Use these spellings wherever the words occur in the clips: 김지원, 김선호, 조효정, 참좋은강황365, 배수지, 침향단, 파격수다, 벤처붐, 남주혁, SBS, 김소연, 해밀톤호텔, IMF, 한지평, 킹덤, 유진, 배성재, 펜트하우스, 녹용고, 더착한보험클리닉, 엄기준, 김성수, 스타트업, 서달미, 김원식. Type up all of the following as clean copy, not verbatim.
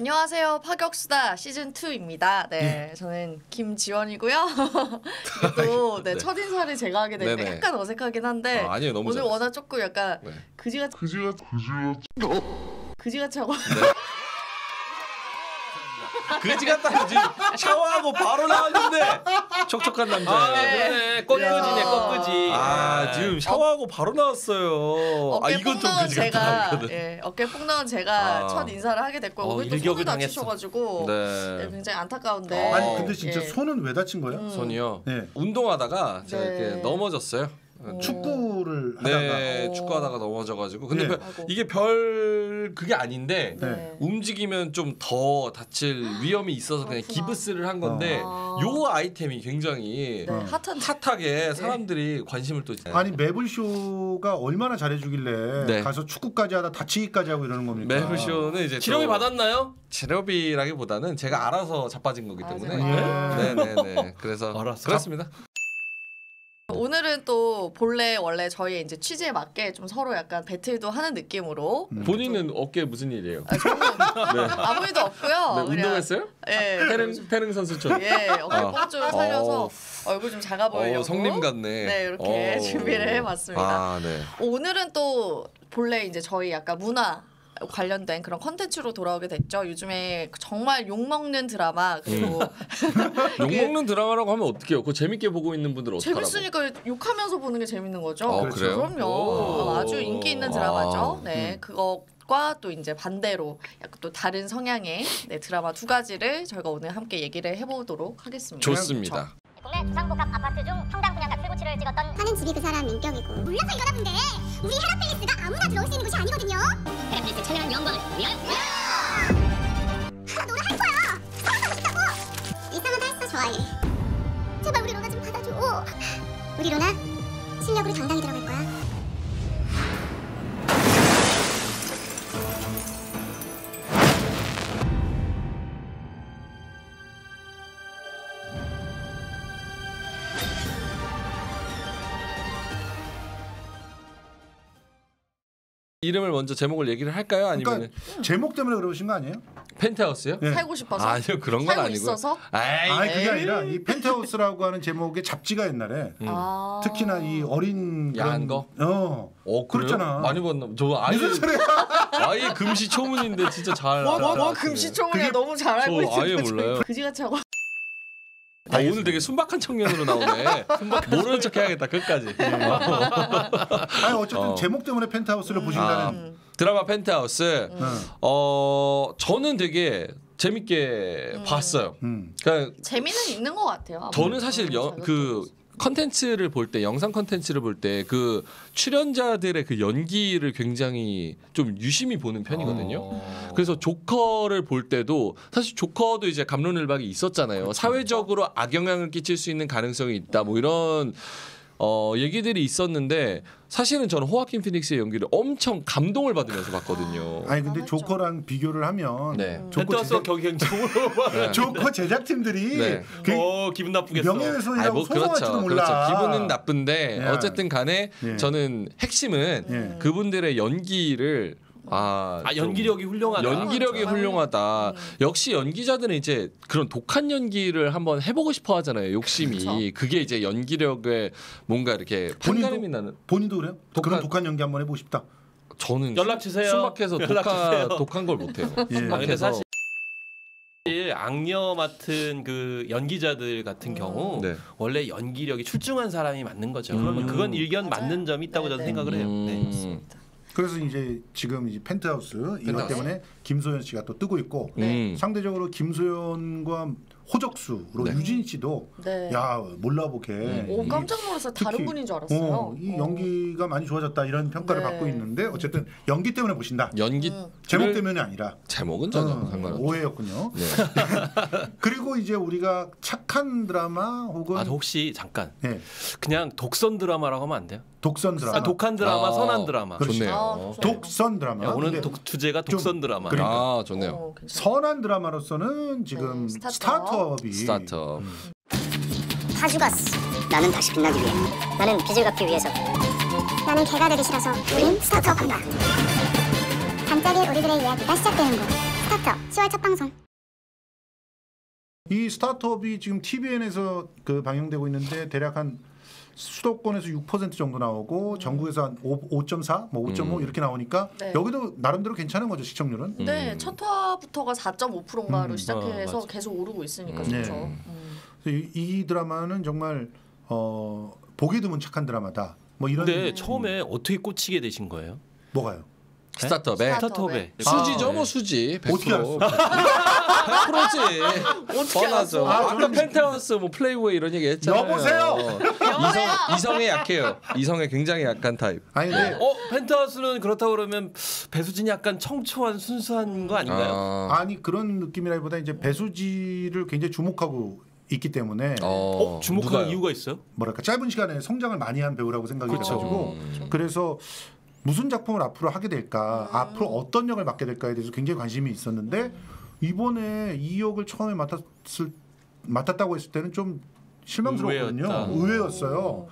안녕하세요. 파격수다 시즌2입니다. 네, 저는 김지원이고요. 또 네, 첫인사를 제가 하게 되니까 약간 어색하긴 한데 아니에요, 너무 오늘 워낙 조금 약간 네. 그지같이 하고 그지같다 그지. 샤워하고 바로 나왔는데 촉촉한 남자. 아, 네. 꺾으지네 꺾으지. 아 지금 샤워하고 바로 나왔어요. 어깨 폭나온 제가, 예, 어깨 폭나온 제가 첫 인사를 하게 됐고 오늘 또 손을 다치셔가지고 네. 네, 굉장히 안타까운데. 아니 근데 진짜 예. 손은 왜 다친 거예요? 손이요. 네. 운동하다가 제가 네. 이렇게 넘어졌어요. 축구를 하다가 네, 축구하다가 넘어져가지고 근데 네. 이게 별 그게 아닌데 네. 움직이면 좀 더 다칠 위험이 있어서 그냥 기브스를 한 건데 요 아이템이 굉장히 네. 핫하게 사람들이 네. 관심을 또 아니 매블쇼가 얼마나 잘해주길래 네. 가서 축구까지 하다 다치기까지 하고 이러는 겁니까? 매블쇼는 이제 치료비 받았나요? 치료비라기보다는 제가 알아서 자빠진 거기 때문에 네네네 그래서 알았어. 그렇습니다. 오늘은 또 본래 원래 저희 이제 취지에 맞게 좀 서로 약간 배틀도 하는 느낌으로 본인은 어깨에 무슨 일이에요? 아, 저는 네. 아무 일도 없고요. 네, 운동했어요? 예, 페릉 선수처럼. 예, 어깨 뽕줄 살려서 얼굴 좀 작아 보이려고. 성님 같네. 네, 이렇게 준비를 해봤습니다. 아, 네. 오늘은 또 본래 이제 저희 약간 문화 관련된 그런 컨텐츠로 돌아오게 됐죠. 요즘에 정말 욕먹는 드라마 그리고 욕먹는 드라마라고 하면 어떡해요? 그거 재밌게 보고 있는 분들은 어떡하라고? 재밌으니까 욕하면서 보는 게 재밌는 거죠. 그래요? 그럼요. 아주 인기 있는 드라마죠. 네, 그것과 또 이제 반대로 약간 또 다른 성향의 네, 드라마 두 가지를 저희가 오늘 함께 얘기를 해보도록 하겠습니다. 좋습니다. 동네 부상복합 아파트 중 평당 분양가 최고치를 찍었던 사는 집이 그 사람 인격이고 몰라서 이러다 본데 우리 헤라펠리스가 아무나 들어올 수 있는 곳이 아니거든요. 헤라펠리스 천년한 영광을 위하여 나 노래 할 거야. 살아가고 싶다고. 이상하다 했어 좋아해. 제발 우리 로나 좀 받아줘. 우리 로나 실력으로 당당히 들어갈 거야. 이름을 먼저 제목을 얘기를 할까요? 아니면 그러니까 제목 때문에 그러신 거 아니에요? 펜트하우스요? 네. 살고 싶어서? 아니요 그런 건 아니고 있어서? 아니 그게 아니라 이 펜트하우스라고 하는 제목에 잡지가 옛날에 특히나 이 어린 야한 거? 그렇잖아. 많이 봤나? 저 아예 무슨 소리야? 아예 금시초문인데 진짜 잘 와 금시초문이야. 너무 잘 알고 있어. 저 아예 몰라요. 그지같이 하고 오늘 되게 순박한 청년으로 나오네. 모르는 척 해야겠다. 끝까지. 아니 어쨌든 제목 때문에 펜트하우스를 보신다는 드라마 펜트하우스. 저는 되게 재밌게 봤어요. 그러니까 재미는 있는 것 같아요. 저는 사실 컨텐츠를 볼 때 영상 컨텐츠를 볼 때 그 출연자들의 그 연기를 굉장히 좀 유심히 보는 편이거든요. 그래서 조커를 볼 때도 사실 조커도 이제 갑론을박이 있었잖아요. 그렇죠. 사회적으로 악영향을 끼칠 수 있는 가능성이 있다 뭐 이런 얘기들이 있었는데 사실은 저는 호아킨 피닉스의 연기를 엄청 감동을 받으면서 봤거든요. 아니 근데 조커랑 비교를 하면 네. 조커 제작팀들이 네. 기분 나쁘겠어. 명예훼손이라고 소송할지도 몰라. 그렇죠. 기분은 나쁜데 네. 어쨌든 간에 네. 저는 핵심은 네. 그분들의 연기를 연기력이 훌륭하다. 역시 연기자들은 이제 그런 독한 연기를 한번 해보고 싶어 하잖아요. 욕심이. 그쵸. 그게 이제 연기력에 뭔가 이렇게 판가름이 나는. 본인도 그래요? 그런 독한 연기 한번 해보고 싶다. 저는 연락주세요. 순박해서 독한 걸 못해요. 순박해서. 악녀 맡은 그 연기자들 같은 경우 네. 원래 연기력이 출중한 사람이 맞는 거죠. 그러면 그건 맞는 점이 있다고 저는 생각을 해요. 네, 맞습니다. 그래서 이제 지금 이제 펜트하우스 이것 때문에 김소연 씨가 또 뜨고 있고 상대적으로 김소연과 호적수로 네. 유진 씨도 네. 야 몰라보게 깜짝 놀라서 다른 분인 줄 알았어요. 이 연기가 많이 좋아졌다 이런 평가를 네. 받고 있는데 어쨌든 연기 때문에 보신다. 제목 때문이 아니라 제목은 전혀 상관없죠. 오해였군요. 네. 그리고 이제 우리가 착한 드라마 혹은 혹시 잠깐 네. 그냥 독선 드라마라고 하면 안 돼요? 독선 드라마. 독한 드라마, 선한 드라마. 좋네요. 독선 드라마. 야, 오늘 주제가 독선 드라마. 그러니까. 좋네요. 선한 드라마로서는 지금 스타트업. 다 죽었어. 나는 다시 빛나기 위해. 나는 빚을 갚기 위해서. 나는 개가 되기 싫어서 우린 스타트업 한다. 반짝이 우리들의 이야기가 시작되는 곳. 스타트업 10월 첫 방송. 이 스타트업이 지금 TVN에서 방영되고 있는데 대략 한 수도권에서 6% 정도 나오고 전국에서 한 5.4, 뭐 5.5 이렇게 나오니까 네. 여기도 나름대로 괜찮은 거죠, 시청률은? 네, 첫 화부터가 4.5%인가로 시작해서 계속 오르고 있으니까 그렇죠. 네. 이 드라마는 정말 보기 드문 착한 드라마다. 뭐 이런. 근데 처음에 어떻게 꽂히게 되신 거예요? 뭐가요? 스타트업에. 수지죠, 뭐 수지. 100%. 어떻게 알았어? 100%지. 어떻게 알았어? 아까 펜트하우스, 뭐 플레이웨이 이런 얘기 했잖아요. 여보세요. 이성에 약해요. 이성에 굉장히 약한 타입. 아니 근데 펜트하우스는 그렇다고 그러면 배수진이 약간 청초한 순수한 거 아닌가요? 아니 그런 느낌이라기보다 이제 배수지를 굉장히 주목하고 있기 때문에 주목하는 이유가 있어요? 뭐랄까 짧은 시간에 성장을 많이 한 배우라고 생각이 돼가지고 그래서. 무슨 작품을 앞으로 하게 될까, 앞으로 어떤 역을 맡게 될까에 대해서 굉장히 관심이 있었는데 이번에 이 역을 처음에 맡았다고 했을 때는 좀 실망스러웠거든요. 의외였어요.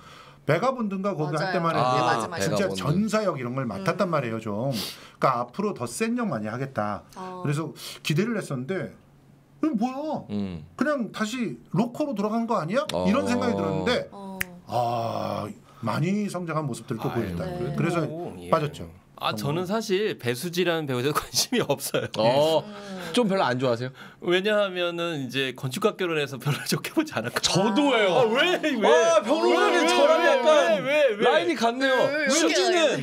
베가본든가 거기 할 때만 해도 진짜 전사역 이런 걸 맡았단 말이에요. 좀 그러니까 앞으로 더 센 역 많이 하겠다. 그래서 기대를 했었는데 뭐야? 그냥 다시 로코로 돌아간 거 아니야? 이런 생각이 들었는데 많이 성장한 모습들도 보인다. 네. 그래서 빠졌죠. 저는 사실 배수지라는 배우에 관심이 없어요. 좀 별로 안 좋아하세요? 왜냐하면은 이제 건축학개론에서 별로 좋게 보지 않았거든요. 저도예요. 별로 저랑 약간 라인이 같네요.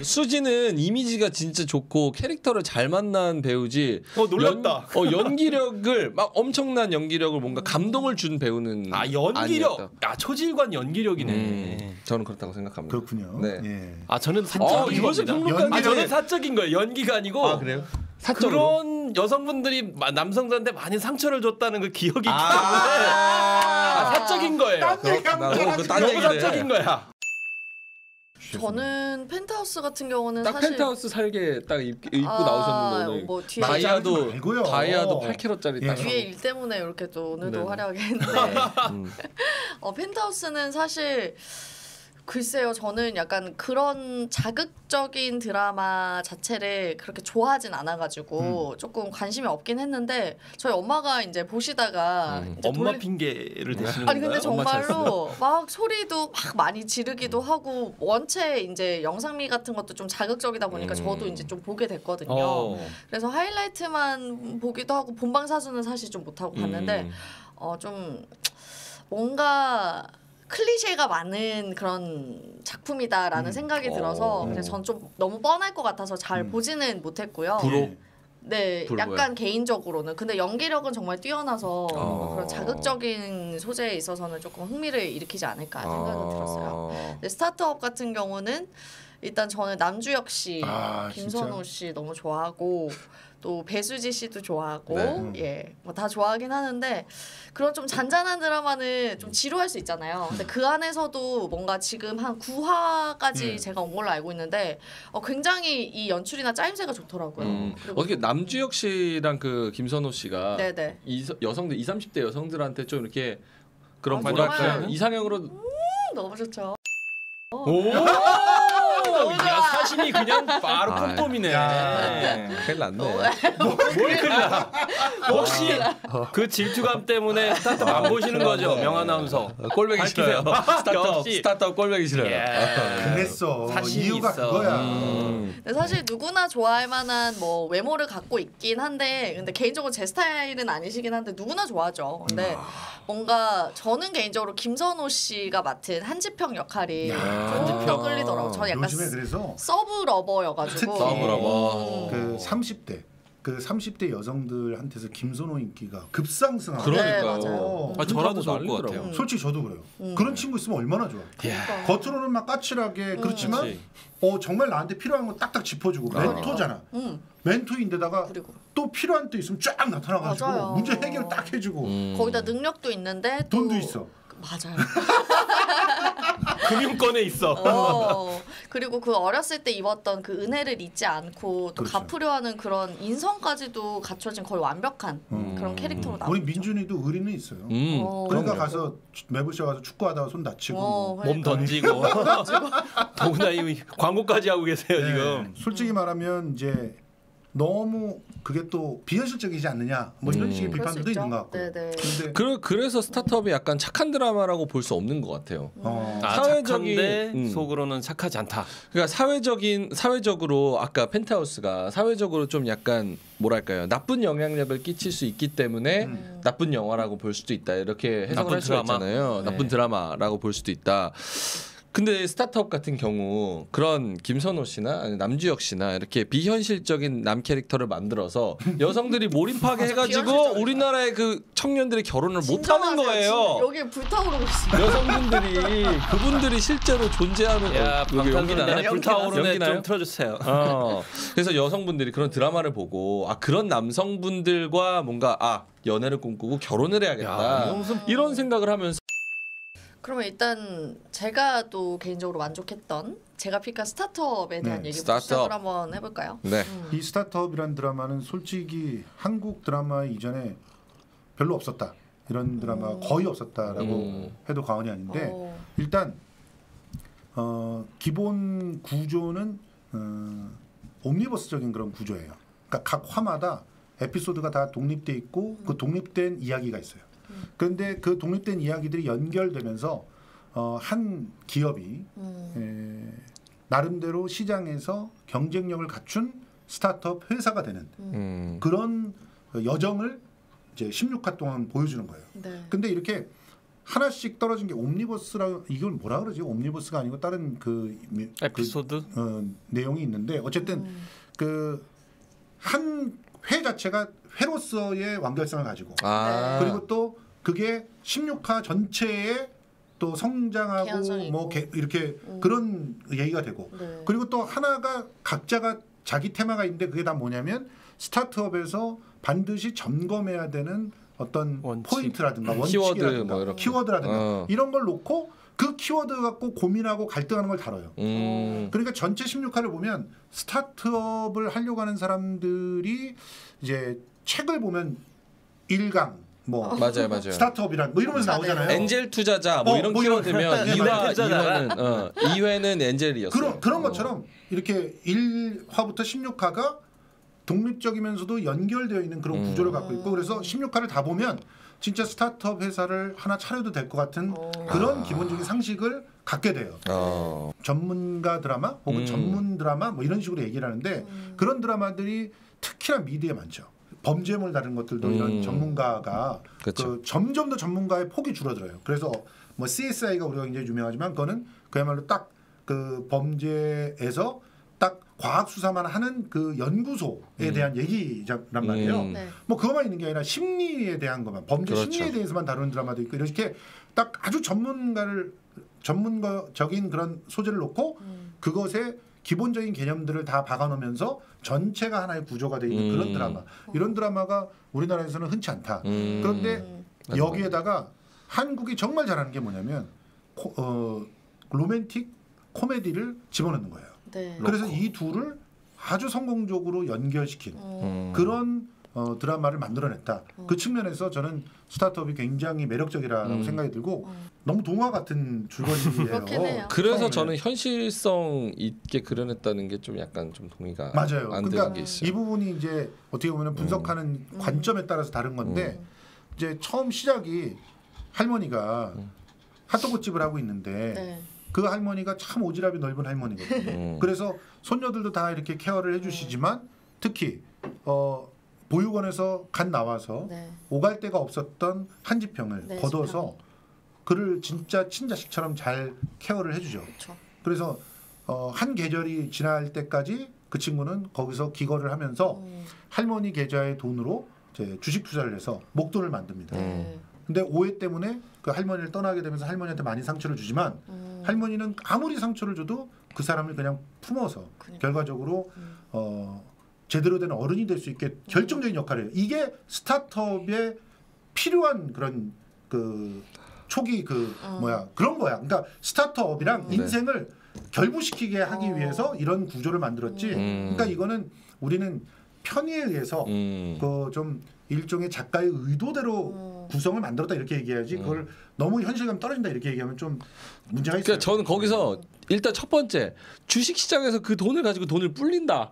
수지는 이미지가 진짜 좋고 캐릭터를 잘 만난 배우지. 놀랐다. 연기력을 막 엄청난 연기력을 뭔가 감동을 준 배우는 연기력. 초질관 연기력이네. 저는 그렇다고 생각합니다. 그렇군요. 네. 예. 저는 이것은 평론가인데 저는 사적인 거예요. 연기가 아니고. 그래요? 사적으로? 그런 여성분들이 남성들한테 많이 상처를 줬다는 그 기억이 있기 때문에 사적인 거예요. 너무 사적인 거야. 저는 펜트하우스 같은 경우는 딱 사실 펜트하우스 살게 딱 입고 나오셨는데 뭐 다이아도 8캐럿짜리 딱 뒤에 일 때문에 이렇게 또 오늘도 화려하게 했는데 펜트하우스는 사실 글쎄요, 저는 약간 그런 자극적인 드라마 자체를 그렇게 좋아하진 않아가지고 조금 관심이 없긴 했는데 저희 엄마가 이제 보시다가 이제 엄마 핑계를 대시는 아니 근데 정말로 막 소리도 막 많이 지르기도 하고 원체 이제 영상미 같은 것도 좀 자극적이다 보니까 저도 이제 좀 보게 됐거든요. 그래서 하이라이트만 보기도 하고 본방사수는 사실 좀 못하고 봤는데 좀 뭔가 클리셰가 많은 그런 작품이다라는 생각이 들어서 그래서 전 좀 너무 뻔할 것 같아서 잘 보지는 못했고요. 네, 약간 개인적으로는. 근데 연기력은 정말 뛰어나서 그런 자극적인 소재에 있어서는 조금 흥미를 일으키지 않을까 생각이 들었어요. 스타트업 같은 경우는 일단 저는 남주혁 씨, 김선호 씨 너무 좋아하고 또 배수지 씨도 좋아하고 뭐 다 좋아하긴 하는데 그런 좀 잔잔한 드라마는 좀 지루할 수 있잖아요. 근데 그 안에서도 뭔가 지금 한 9화까지 제가 온 걸로 알고 있는데 굉장히 이 연출이나 짜임새가 좋더라고요. 어떻게 남주혁 씨랑 그 김선호 씨가 여성들 20, 30대 여성들한테 좀 이렇게 그런 뭐랄까요? 이상형으로 너무 좋죠. 사진이 그냥 바로 콩돔이네. 큰일 났네. 뭘 큰일 나. 혹시 그 질투감 때문에 스타트업 안 보시는 거죠? 명아나운서. 꼴보기 싫어요. 스타트업 꼴보기 싫어요. 그랬어. 이유가 그거야. 사실 누구나 좋아할 만한 뭐 외모를 갖고 있긴 한데 근데 개인적으로 제 스타일은 아니시긴 한데 누구나 좋아하죠. 근데 뭔가 저는 개인적으로 김선호 씨가 맡은 한지평 역할이 좀 더 끌리더라고요. 저는 약간 그래서 서브러버여가지고 그 30대 30대 여성들한테서 김선호 인기가 급상승하고 그러니까요. 저라도 좋을 것 같아요. 솔직히 저도 그래요. 그런 친구 있으면 얼마나 좋아. 겉으로는 막 까칠하게 그렇지만 정말 나한테 필요한 건 딱딱 짚어주고 멘토잖아. 멘토인데다가 또 필요한 때 있으면 쫙 나타나가지고 문제 해결 딱 해주고 거기다 능력도 있는데 돈도 있어. 맞아요. 금융권에 있어. 그리고 그 어렸을 때 입었던 그 은혜를 잊지 않고 또 갚으려 하는 그런 인성까지도 갖춰진 거의 완벽한 그런 캐릭터로 나왔죠. 우리 민준이도 의리는 있어요. 그러니까 가서 매부쇼 가서 축구하다가 손 다치고 몸 던지고 더구나 이 광고까지 하고 계세요. 지금 솔직히 말하면 이제 너무 그게 또 비현실적이지 않느냐 뭐 이런 식의 비판도 있는 것 같고. 그래서 스타트업이 약간 착한 드라마라고 볼 수 없는 것 같아요. 사회적인 속으로는 착하지 않다. 그러니까 사회적으로 아까 펜트하우스가 사회적으로 좀 약간 뭐랄까요, 나쁜 영향력을 끼칠 수 있기 때문에 나쁜 영화라고 볼 수도 있다 이렇게 해석을 할 수가 있잖아요. 네. 나쁜 드라마라고 볼 수도 있다. 근데 스타트업 같은 경우 그런 김선호 씨나 남주혁 씨나 이렇게 비현실적인 남 캐릭터를 만들어서 여성들이 몰입하게 해가지고 우리나라의 그 청년들이 결혼을 못하는 거예요. 여기 불타오르고 있어요. 여성분들이 그분들이 실제로 존재하는. 야, 방탄소년단의 불타오르네 좀 틀어주세요. 그래서 여성분들이 그런 드라마를 보고 아 그런 남성분들과 뭔가 아 연애를 꿈꾸고 결혼을 해야겠다. 야, 이런 생각을 하면서. 그러면 일단 제가 또 개인적으로 만족했던 제가 픽한 스타트업에 대한 얘기부터 시작을 한번 해볼까요? 네. 이 스타트업이란 드라마는 솔직히 한국 드라마 이전에 별로 없었다. 이런 드라마 거의 없었다라고 해도 과언이 아닌데 일단 기본 구조는 옴니버스적인 그런 구조예요. 그러니까 각 화마다 에피소드가 다 독립돼 있고 그 독립된 이야기가 있어요. 근데 그 독립된 이야기들이 연결되면서 한 기업이 나름대로 시장에서 경쟁력을 갖춘 스타트업 회사가 되는 그런 여정을 이제 16화 동안 보여주는 거예요. 네. 근데 이렇게 하나씩 떨어진 게 옴니버스라 이걸 뭐라 그러지? 옴니버스가 아니고 다른 그 에피소드 내용이 있는데 어쨌든 그 한 회 자체가 회로서의 완결성을 가지고 그리고 또 그게 16화 전체에 또 성장하고 뭐 이렇게 그런 얘기가 되고 그리고 또 하나가 각자가 자기 테마가 있는데 그게 다 뭐냐면 스타트업에서 반드시 점검해야 되는 어떤 원칙. 포인트라든가 원칙이라든가 키워드 뭐 키워드라든가 이런 걸 놓고 그 키워드 갖고 고민하고 갈등하는 걸 다뤄요. 그러니까 전체 16화를 보면 스타트업을 하려고 하는 사람들이 이제 책을 보면 1강 뭐 맞아요, 맞아요. 스타트업이란 뭐 이러면서 나오잖아요. 엔젤 투자자 뭐 이런 키워드면 2회는 엔젤이었어요. 그런 것처럼 이렇게 1화부터 16화가 독립적이면서도 연결되어 있는 그런 구조를 갖고 있고 그래서 16화를 다 보면 진짜 스타트업 회사를 하나 차려도 될 것 같은 그런 기본적인 상식을 갖게 돼요. 전문가 드라마 혹은 전문 드라마 뭐 이런 식으로 얘기를 하는데 그런 드라마들이 특히나 미디어에 많죠. 범죄물 다룬 것들도 이런 전문가가 그 점점 더 전문가의 폭이 줄어들어요. 그래서 뭐 CSI가 우리가 굉장히 유명하지만 그거는 그야말로 딱 그 범죄에서 딱 과학 수사만 하는 그 연구소에 대한 얘기란 말이에요. 네. 뭐 그것만 있는 게 아니라 심리에 대한 것만 범죄 심리에 대해서만 다루는 드라마도 있고 이렇게 딱 아주 전문가적인 그런 소재를 놓고 그것에 기본적인 개념들을 다 박아놓으면서 전체가 하나의 구조가 돼 있는 그런 드라마. 이런 드라마가 우리나라에서는 흔치 않다. 그런데 여기에다가 한국이 정말 잘하는 게 뭐냐면 로맨틱 코미디를 집어넣는 거예요. 네. 그래서 이 둘을 아주 성공적으로 연결시킨 그런 드라마를 만들어냈다. 그 측면에서 저는 스타트업이 굉장히 매력적이라고 생각이 들고 너무 동화 같은 줄거리예요. 그래서 저는 현실성 있게 그려냈다는 게 좀 약간 좀 동의가 맞아요. 안 되는 그러니까 게 있어요. 이 부분이 이제 어떻게 보면 분석하는 관점에 따라서 다른 건데 이제 처음 시작이 할머니가 핫도그집을 하고 있는데 네. 그 할머니가 참 오지랖이 넓은 할머니거든요. 그래서 손녀들도 다 이렇게 케어를 해주시지만 특히 보육원에서 갓 나와서 네. 오갈 데가 없었던 한 지평을 네, 거둬서 그를 진짜 친자식처럼 잘 케어를 해주죠. 그렇죠. 그래서 한 계절이 지날 때까지 그 친구는 거기서 기거를 하면서 할머니 계좌의 돈으로 이제 주식 투자를 해서 목돈을 만듭니다. 네. 근데 오해 때문에 그 할머니를 떠나게 되면서 할머니한테 많이 상처를 주지만 할머니는 아무리 상처를 줘도 그 사람을 그냥 품어서 그러니까. 결과적으로 제대로 된 어른이 될 수 있게 결정적인 역할을 해요. 이게 스타트업에 필요한 그런 그 초기 그 뭐야 그런 거야. 그러니까 스타트업이랑 인생을 결부시키게 하기 위해서 이런 구조를 만들었지. 그러니까 이거는 우리는 편의에 의해서 그 좀 일종의 작가의 의도대로 구성을 만들었다 이렇게 얘기해야지 그걸 너무 현실감 떨어진다 이렇게 얘기하면 좀 문제가 있어요. 그러니까 저는 거기서 일단 첫 번째 주식시장에서 그 돈을 가지고 돈을 불린다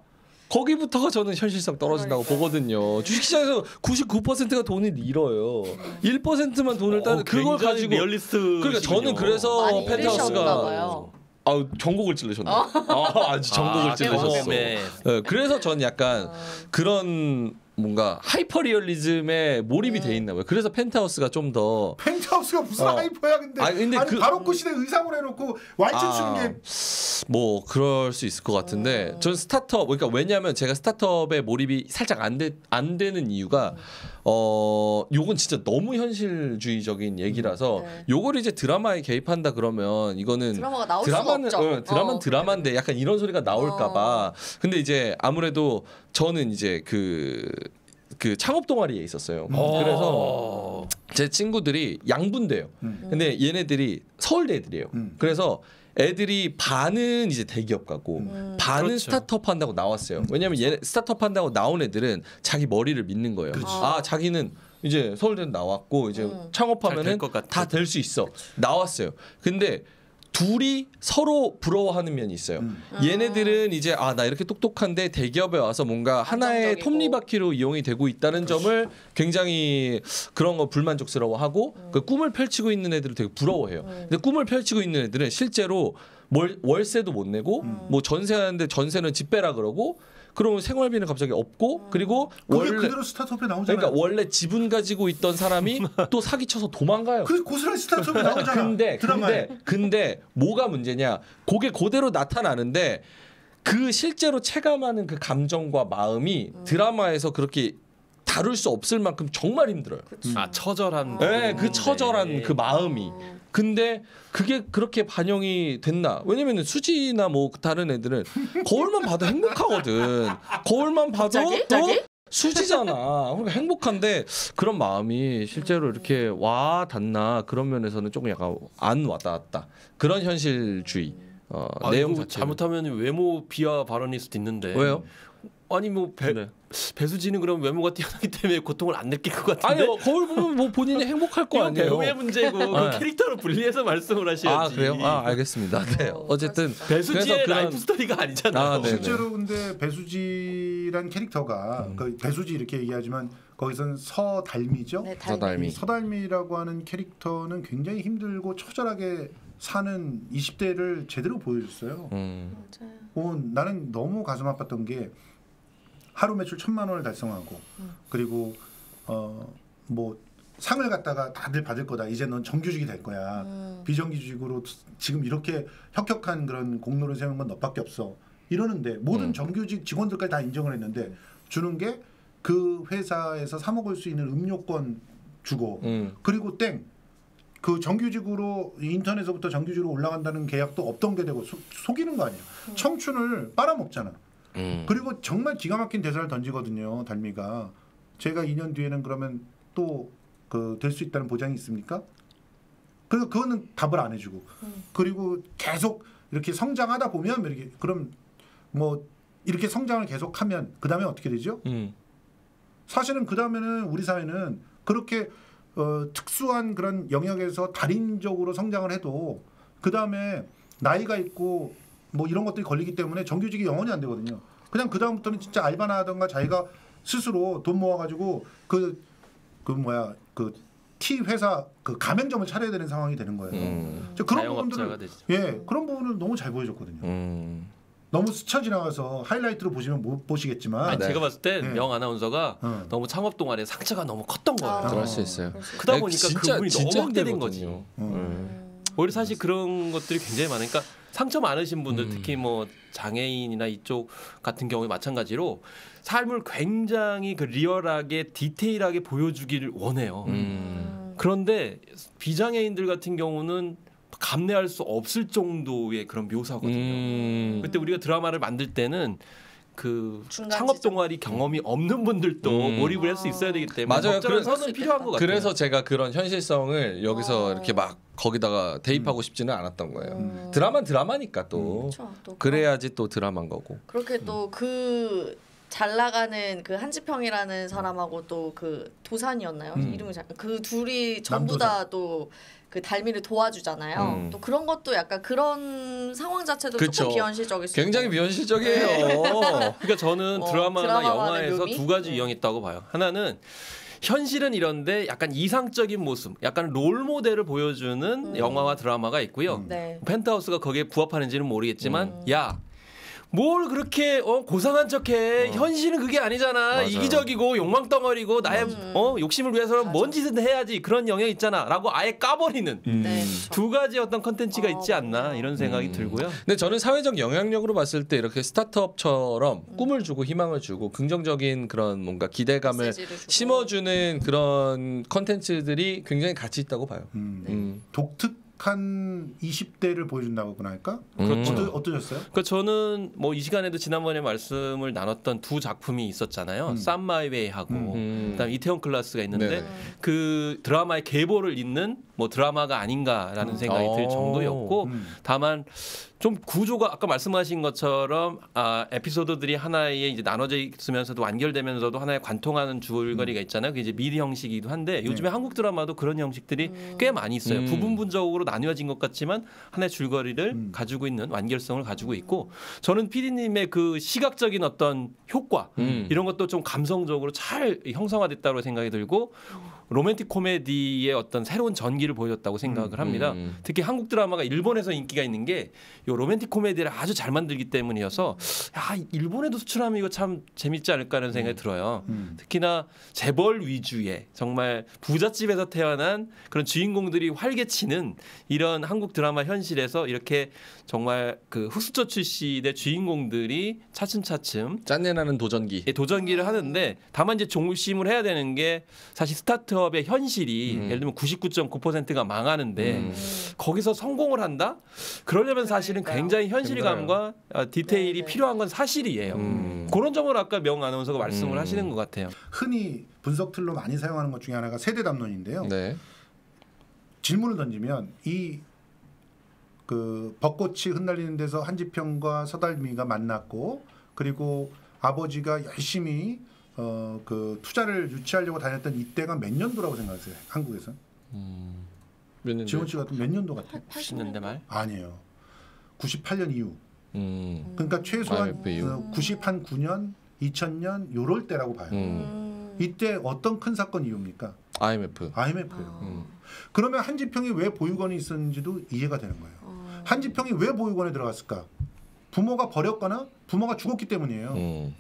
거기부터가 저는 현실성 떨어진다고 보거든요. 주식시장에서 99%가 돈을 잃어요. 1%만 돈을 따는 그걸 가지고 리얼리스트. 그러니까 저는 그래서 펜트하우스가 아 전곡을 찔르셨네요. 아주 전곡을 찔르셨어. 네. 네, 그래서 저는 약간 그런 뭔가 하이퍼 리얼리즘에 몰입이 돼 있나 봐요. 그래서 펜트하우스가 좀 더 펜트하우스가 무슨 하이퍼야 근데. 아니, 근데 바로크 시대 의상으로 해놓고 와이츠 추는 게 뭐 그럴 수 있을 것 같은데 전 스타트업 그러니까 왜냐하면 제가 스타트업에 몰입이 살짝 안 되는 이유가 요건 진짜 너무 현실주의적인 얘기라서 요걸 이제 드라마에 개입한다 그러면 이거는 드라마가 나올 수가 없죠. 드라마는 드라마인데 약간 이런 소리가 나올까봐. 근데 이제 아무래도 저는 이제 그 창업 동아리에 있었어요. 그래서 제 친구들이 양분대요. 근데 얘네들이 서울대 애들이에요. 그래서 애들이 반은 이제 대기업 가고 반은 그렇죠. 스타트업 한다고 나왔어요. 왜냐면 얘 스타트업 한다고 나온 애들은 자기 머리를 믿는 거예요. 그치. 아 자기는 이제 서울대 나왔고 이제 창업하면은 다 될 수 있어. 그치. 나왔어요. 근데 둘이 서로 부러워하는 면이 있어요. 얘네들은 이제 아 나 이렇게 똑똑한데 대기업에 와서 뭔가 하나의 톱니바퀴로 이용이 되고 있다는 그렇지. 점을 굉장히 그런 거 불만족스러워하고 그 꿈을 펼치고 있는 애들을 되게 부러워해요. 근데 꿈을 펼치고 있는 애들은 실제로 월세도 못 내고 뭐 전세하는데 전세는 집 빼라 그러고 그러면 생활비는 갑자기 없고 그리고 원래 그대로 스타트업에 나오잖아요. 그러니까 원래 지분 가지고 있던 사람이 또 사기쳐서 도망가요. 그 고스란히 스타트업에 나오잖아. 근데 뭐가 문제냐? 그게 그대로 나타나는데 그 실제로 체감하는 그 감정과 마음이 드라마에서 그렇게 다룰 수 없을 만큼 정말 힘들어요. 아 처절한. 네, 그 처절한 그 마음이. 근데 그게 그렇게 반영이 됐나? 왜냐면 수지나 뭐 다른 애들은 거울만 봐도 행복하거든. 거울만 봐도 자기? 수지잖아. 그러니까 행복한데 그런 마음이 실제로 이렇게 와 닿나 그런 면에서는 조금 약간 안 와닿았다. 그런 현실주의 내용 자체. 잘못하면 외모 비하 발언일 수도 있는데. 왜요? 아니 뭐 배수지는 그럼 외모가 뛰어나기 때문에 고통을 안 느낄 것 같은데. 아니요 거울 보면 뭐 본인이 행복할 거 아니에요. 배우의 문제고 그 캐릭터로 분리해서 말씀을 하셔야지. 아 그래요? 아 알겠습니다. 네. 어쨌든 배수지의 라이프 스토리가 아니잖아요. 실제로 근데 배수지란 캐릭터가 그 배수지 이렇게 얘기하지만 거기선 서달미죠. 네, 달미. 서달미라고 하는 캐릭터는 굉장히 힘들고 처절하게 사는 20대를 제대로 보여줬어요. 맞아요. 나는 너무 가슴 아팠던 게 하루 매출 1000만 원을 달성하고 그리고 뭐 상을 갖다가 다들 받을 거다. 이제 넌 정규직이 될 거야. 비정규직으로 지금 이렇게 혁혁한 그런 공로를 세운 건 너밖에 없어. 이러는데 모든 정규직 직원들까지 다 인정을 했는데 주는 게 그 회사에서 사 먹을 수 있는 음료권 주고 그리고 땡. 그 정규직으로 인턴에서부터 정규직으로 올라간다는 계약도 없던 게 되고 속이는 거 아니야. 청춘을 빨아먹잖아. 그리고 정말 기가 막힌 대사를 던지거든요. 달미가. 제가 2년 뒤에는 그러면 또 그 될 수 있다는 보장이 있습니까? 그래서 그거는 답을 안 해주고 그리고 계속 이렇게 성장하다 보면 이렇게 그럼 뭐 이렇게 성장을 계속하면 그 다음에 어떻게 되죠? 사실은 그 다음에는 우리 사회는 그렇게 특수한 그런 영역에서 달인적으로 성장을 해도 그 다음에 나이가 있고 뭐 이런 것들이 걸리기 때문에 정규직이 영원히 안 되거든요. 그냥 그 다음부터는 진짜 알바나 하던가 자기가 스스로 돈 모아가지고 그 티 회사 그 가맹점을 차려야 되는 상황이 되는 거예요. 그런 부분들을 그런 부분을 너무 잘 보여줬거든요. 너무 스쳐 지나가서 하이라이트로 보시면 못 보시겠지만 아니, 제가 봤을 때 명 아나운서가 너무 창업 동아리에 상처가 너무 컸던 거예요. 그럴 수 있어요. 그러다 보니까 진짜, 그분이 진짜 너무 확대된 거지. 오히려 사실 그런 것들이 굉장히 많으니까 상처 많으신 분들 특히 뭐 장애인이나 이쪽 같은 경우에 마찬가지로 삶을 굉장히 그 리얼하게 디테일하게 보여주기를 원해요. 그런데 비장애인들 같은 경우는 감내할 수 없을 정도의 그런 묘사거든요. 그때 우리가 드라마를 만들 때는 그 창업 동아리 경험이 없는 분들도 몰입을 할 수 있어야 되기 때문에 맞아요. 선은 필요한 것 같아요. 그래서 제가 그런 현실성을 여기서 이렇게 막 거기다가 대입하고 싶지는 않았던 거예요. 드라마는 드라마니까 또 그렇죠. 그래야지 또 드라마인 거고 그렇게 또 그 잘 나가는 그 한지평이라는 사람하고 또 그 도산이었나요? 이름이 잘, 그 둘이 전부 다 또 그 달미를 도와주잖아요. 또 그런 것도 약간 그런 상황 자체도 그쵸. 조금 비현실적일 수 있어요. 굉장히 비현실적이에요. 네. 그러니까 저는 드라마나 영화에서 두 가지 유형이 있다고 봐요. 하나는 현실은 이런데 약간 이상적인 모습, 약간 롤모델을 보여주는 영화와 드라마가 있고요. 네. 펜트하우스가 거기에 부합하는지는 모르겠지만 야! 뭘 그렇게 고상한 척해. 현실은 그게 아니잖아. 맞아요. 이기적이고 욕망덩어리고 나의 욕심을 위해서는 뭔 짓은 해야지. 그런 영향 있잖아 라고 아예 까버리는 네, 두 가지 어떤 컨텐츠가 있지 않나 이런 생각이 들고요. 근데 저는 사회적 영향력으로 봤을 때 이렇게 스타트업처럼 꿈을 주고 희망을 주고 긍정적인 그런 뭔가 기대감을 심어주는 그런 컨텐츠들이 굉장히 가치 있다고 봐요. 독특? 한 20대를 보여준다고나 할까? 어떠셨어요? 그러니까 저는 뭐 이 시간에도 지난번에 말씀을 나눴던 두 작품이 있었잖아요. 쌈마이웨이하고 그다음 이태원 클라스가 있는데 네. 그 드라마의 계보를 잇는 뭐 드라마가 아닌가라는 생각이 들 정도였고 다만 좀 구조가 아까 말씀하신 것처럼 에피소드들이 하나의 이제 나눠져 있으면서도 완결되면서도 하나의 관통하는 줄거리가 있잖아요. 그게 이제 미리 형식이기도 한데 요즘에 한국 드라마도 그런 형식들이 꽤 많이 있어요. 부분적으로 나뉘어진 것 같지만 하나의 줄거리를 가지고 있는 완결성을 가지고 있고 저는 PD님의 그 시각적인 어떤 효과 이런 것도 좀 감성적으로 잘 형성화됐다고 생각이 들고 로맨틱 코미디의 어떤 새로운 전기를 보여줬다고 생각을 합니다. 특히 한국 드라마가 일본에서 인기가 있는 게 요 로맨틱 코미디를 아주 잘 만들기 때문이어서 야 일본에도 수출하면 이거 참 재밌지 않을까 하는 생각이 들어요. 특히나 재벌 위주의 정말 부잣집에서 태어난 그런 주인공들이 활개치는 이런 한국 드라마 현실에서 이렇게 정말 그 흑수저 출신의 주인공들이 차츰차츰 짠내나는 도전기 도전기를 하는데 다만 이제 중심을 해야 되는 게 사실 스타트업의 현실이 예를 들면 99.9%가 망하는데 거기서 성공을 한다? 그러려면 사실은 굉장히 현실감과 디테일이 네네. 필요한 건 사실이에요. 그런 점을 아까 명 아나운서가 말씀을 하시는 것 같아요. 흔히 분석 틀로 많이 사용하는 것 중에 하나가 세대 담론인데요. 네. 질문을 던지면 이 그 벚꽃이 흩날리는 데서 한지평과 서달미가 만났고 그리고 아버지가 열심히 그 투자를 유치하려고 다녔던 이때가 몇 년도라고 생각하세요? 한국에서? 지원 씨 같은 몇 년도 같아요? 80년대 말? 아니에요. 98년 이후. 그러니까 최소한 99년, 2000년 요럴 때라고 봐요. 이때 어떤 큰 사건 이후입니까? IMF. IMF예요. 그러면 한지평이 왜 보육원이 있었는지도 이해가 되는 거예요. 한지평이 왜 보육원에 들어갔을까? 부모가 버렸거나 부모가 죽었기 때문이에요.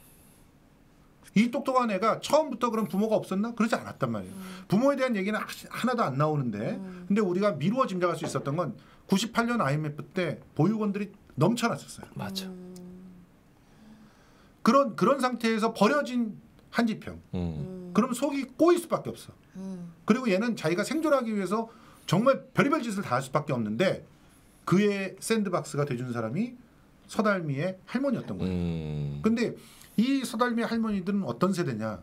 이 똑똑한 애가 처음부터 그런 부모가 없었나? 그러지 않았단 말이에요. 부모에 대한 얘기는 하나도 안 나오는데 근데 우리가 미루어 짐작할 수 있었던 건 98년 IMF 때 보육원들이 넘쳐났었어요. 맞아. 그런 상태에서 버려진 한지평. 그럼 속이 꼬일 수밖에 없어. 그리고 얘는 자기가 생존하기 위해서 정말 별의별 짓을 다 할 수밖에 없는데 그의 샌드박스가 돼준 사람이 서달미의 할머니였던 거예요. 근데 이 서달미 할머니들은 어떤 세대냐?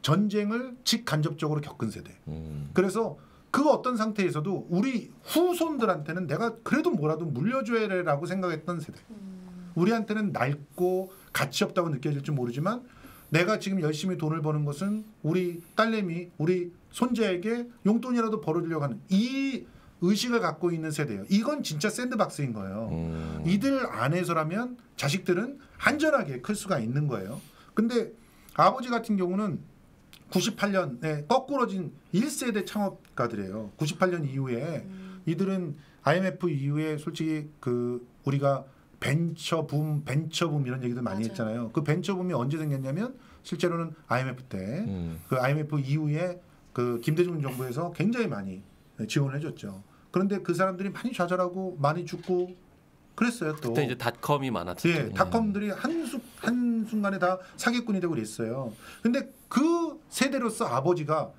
전쟁을 직간접적으로 겪은 세대. 그래서 그 어떤 상태에서도 우리 후손들한테는 내가 그래도 뭐라도 물려줘야 되라고 생각했던 세대. 우리한테는 낡고 가치 없다고 느껴질지 모르지만 내가 지금 열심히 돈을 버는 것은 우리 딸내미, 우리 손자에게 용돈이라도 벌어주려고 하는 이 의식을 갖고 있는 세대예요. 이건 진짜 샌드박스인 거예요. 이들 안에서라면 자식들은 안전하게 클 수가 있는 거예요. 근데 아버지 같은 경우는 98년에 거꾸러진 1세대 창업가들이에요. 98년 이후에 이들은 IMF 이후에 솔직히 그 우리가 벤처붐 이런 얘기도 많이 맞아요. 했잖아요. 그 벤처붐이 언제 생겼냐면 실제로는 IMF 때 그 IMF 이후에 그 김대중 정부에서 굉장히 많이 지원을 해줬죠. 그런데 그 사람들이 많이 좌절하고 많이 죽고 그랬어요. 또 그때 이제 닷컴이 많았죠. 예, 닷컴들이 한순간에 다 사기꾼이 되고 그랬어요. 근데 그 세대로서 아버지가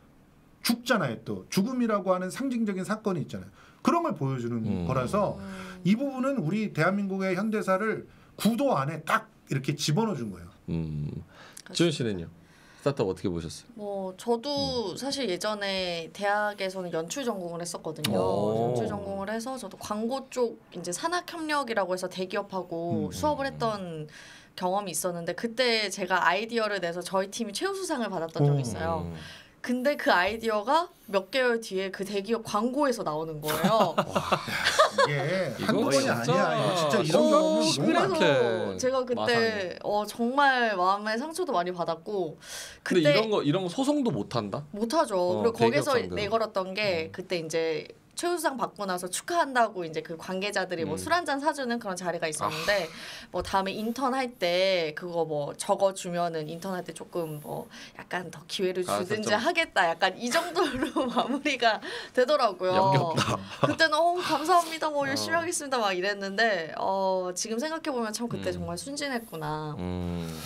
죽잖아요. 또 죽음이라고 하는 상징적인 사건이 있잖아요. 그런 걸 보여주는 거라서 이 부분은 우리 대한민국의 현대사를 구도 안에 딱 이렇게 집어넣어 준 거예요. 지훈 씨는요? 스타트업 어떻게 보셨어요? 뭐 저도 사실 예전에 대학에서는 연출 전공을 했었거든요. 연출 전공을 해서 저도 광고 쪽 이제 산학협력이라고 해서 대기업하고 수업을 했던 경험이 있었는데 그때 제가 아이디어를 내서 저희 팀이 최우수상을 받았던 적이 있어요. 근데 그 아이디어가 몇 개월 뒤에 그 대기업 광고에서 나오는 거예요. 이게 한두 번이 아니야. 이거 진짜 이런 경험은 너무 많아. 그래서 제가 그때 정말 마음의 상처도 많이 받았고. 그때 근데 이런 거 소송도 못 한다? 못 하죠. 그리고 거기서 내걸었던 게 그때 이제 최우수상 받고 나서 축하한다고 이제 그 관계자들이 뭐 술 한잔 사주는 그런 자리가 있었는데 뭐 다음에 인턴 할 때 그거 뭐 적어 주면은 인턴 할 때 조금 뭐 약간 더 기회를 주든지 하겠다 약간 이 정도로 마무리가 되더라고요. 역겹다. 그때는 감사합니다 뭐 열심히 하겠습니다 막 이랬는데 지금 생각해 보면 참 그때 정말 순진했구나.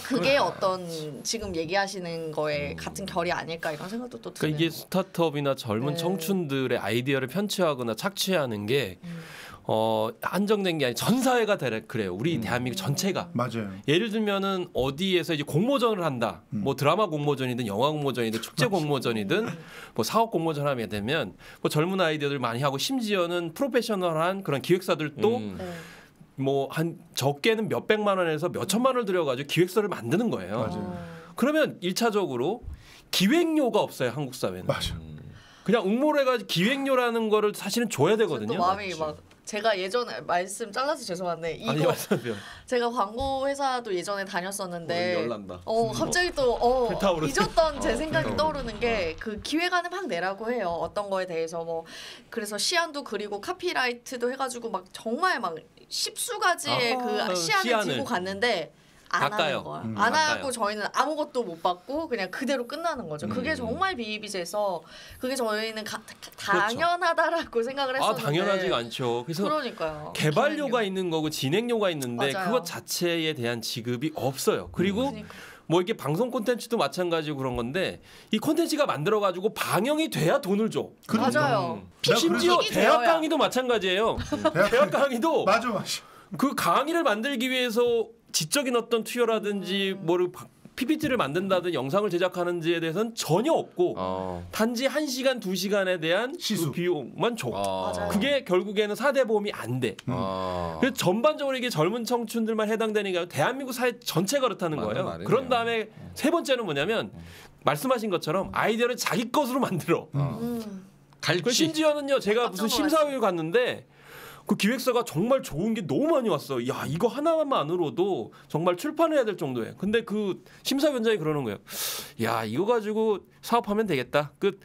그게 어떤 지금 얘기하시는 거에 같은 결이 아닐까 이런 생각도 또 드네요. 그러니까 이게 스타트업이나 젊은 청춘들의 아이디어를 편취하거나 착취하는 게 한정된 게 아니라 전 사회가 그래요. 우리 대한민국 전체가. 맞아요. 예를 들면은 어디에서 이제 공모전을 한다. 뭐 드라마 공모전이든 영화 공모전이든 축제 공모전이든 뭐 사업 공모전 하게 되면 뭐 젊은 아이디어들 많이 하고 심지어는 프로페셔널한 그런 기획사들도 뭐 한 적게는 몇 백만 원에서 몇 천만 원을 들여가지고 기획서를 만드는 거예요. 맞아요. 그러면 1차적으로 기획료가 없어요. 한국 사회는. 맞아요. 그냥 응모를 해가지고 기획료라는 거를 사실은 줘야 되거든요. 또 마음이 막 제가 예전에 말씀 잘라서 죄송한데 이거 아니, 제가 광고 회사도 예전에 다녔었는데 갑자기 또 잊었던 제 생각이 떠오르는 게 그 기획안을 막 내라고 해요. 어떤 거에 대해서 뭐 그래서 시안도 그리고 카피라이트도 해가지고 막 정말 막 10수가지의 그 시안을 들고 갔는데 안 하는 거야. 안 하고 저희는 아무것도 못 받고 그냥 그대로 끝나는 거죠. 그게 정말 비이비재해서 그게 저희는 당연하다라고 생각을 했었는데 당연하지가 않죠. 그래서 그러니까요. 개발료가 있는 거고 진행료가 있는데 그것 자체에 대한 지급이 없어요. 그리고 뭐 이게 방송 콘텐츠도 마찬가지고 그런 건데 이 콘텐츠가 만들어가지고 방영이 돼야 돈을 줘. 맞아요. 심지어 대학 강의도 마찬가지예요. 대학 강의도 맞아. 그 강의를 만들기 위해서 지적인 어떤 투여라든지 뭐를 PPT를 만든다든 영상을 제작하는지에 대해서는 전혀 없고 단지 1시간, 2시간에 대한 그 비용만 줘. 그게 결국에는 4대 보험이 안 돼. 그래서 전반적으로 이게 젊은 청춘들만 해당되니까 대한민국 사회 전체가 그렇다는 거예요. 그런 다음에 세 번째는 뭐냐면 말씀하신 것처럼 아이디어를 자기 것으로 만들어. 심지어는요. 제가 무슨 심사위원회 갔는데 그 기획사가 정말 좋은 게 너무 많이 왔어. 야, 이거 하나만으로도 정말 출판을 해야 될 정도예요. 근데 그 심사위원장이 그러는 거예요. 야, 이거 가지고 사업하면 되겠다. 끝.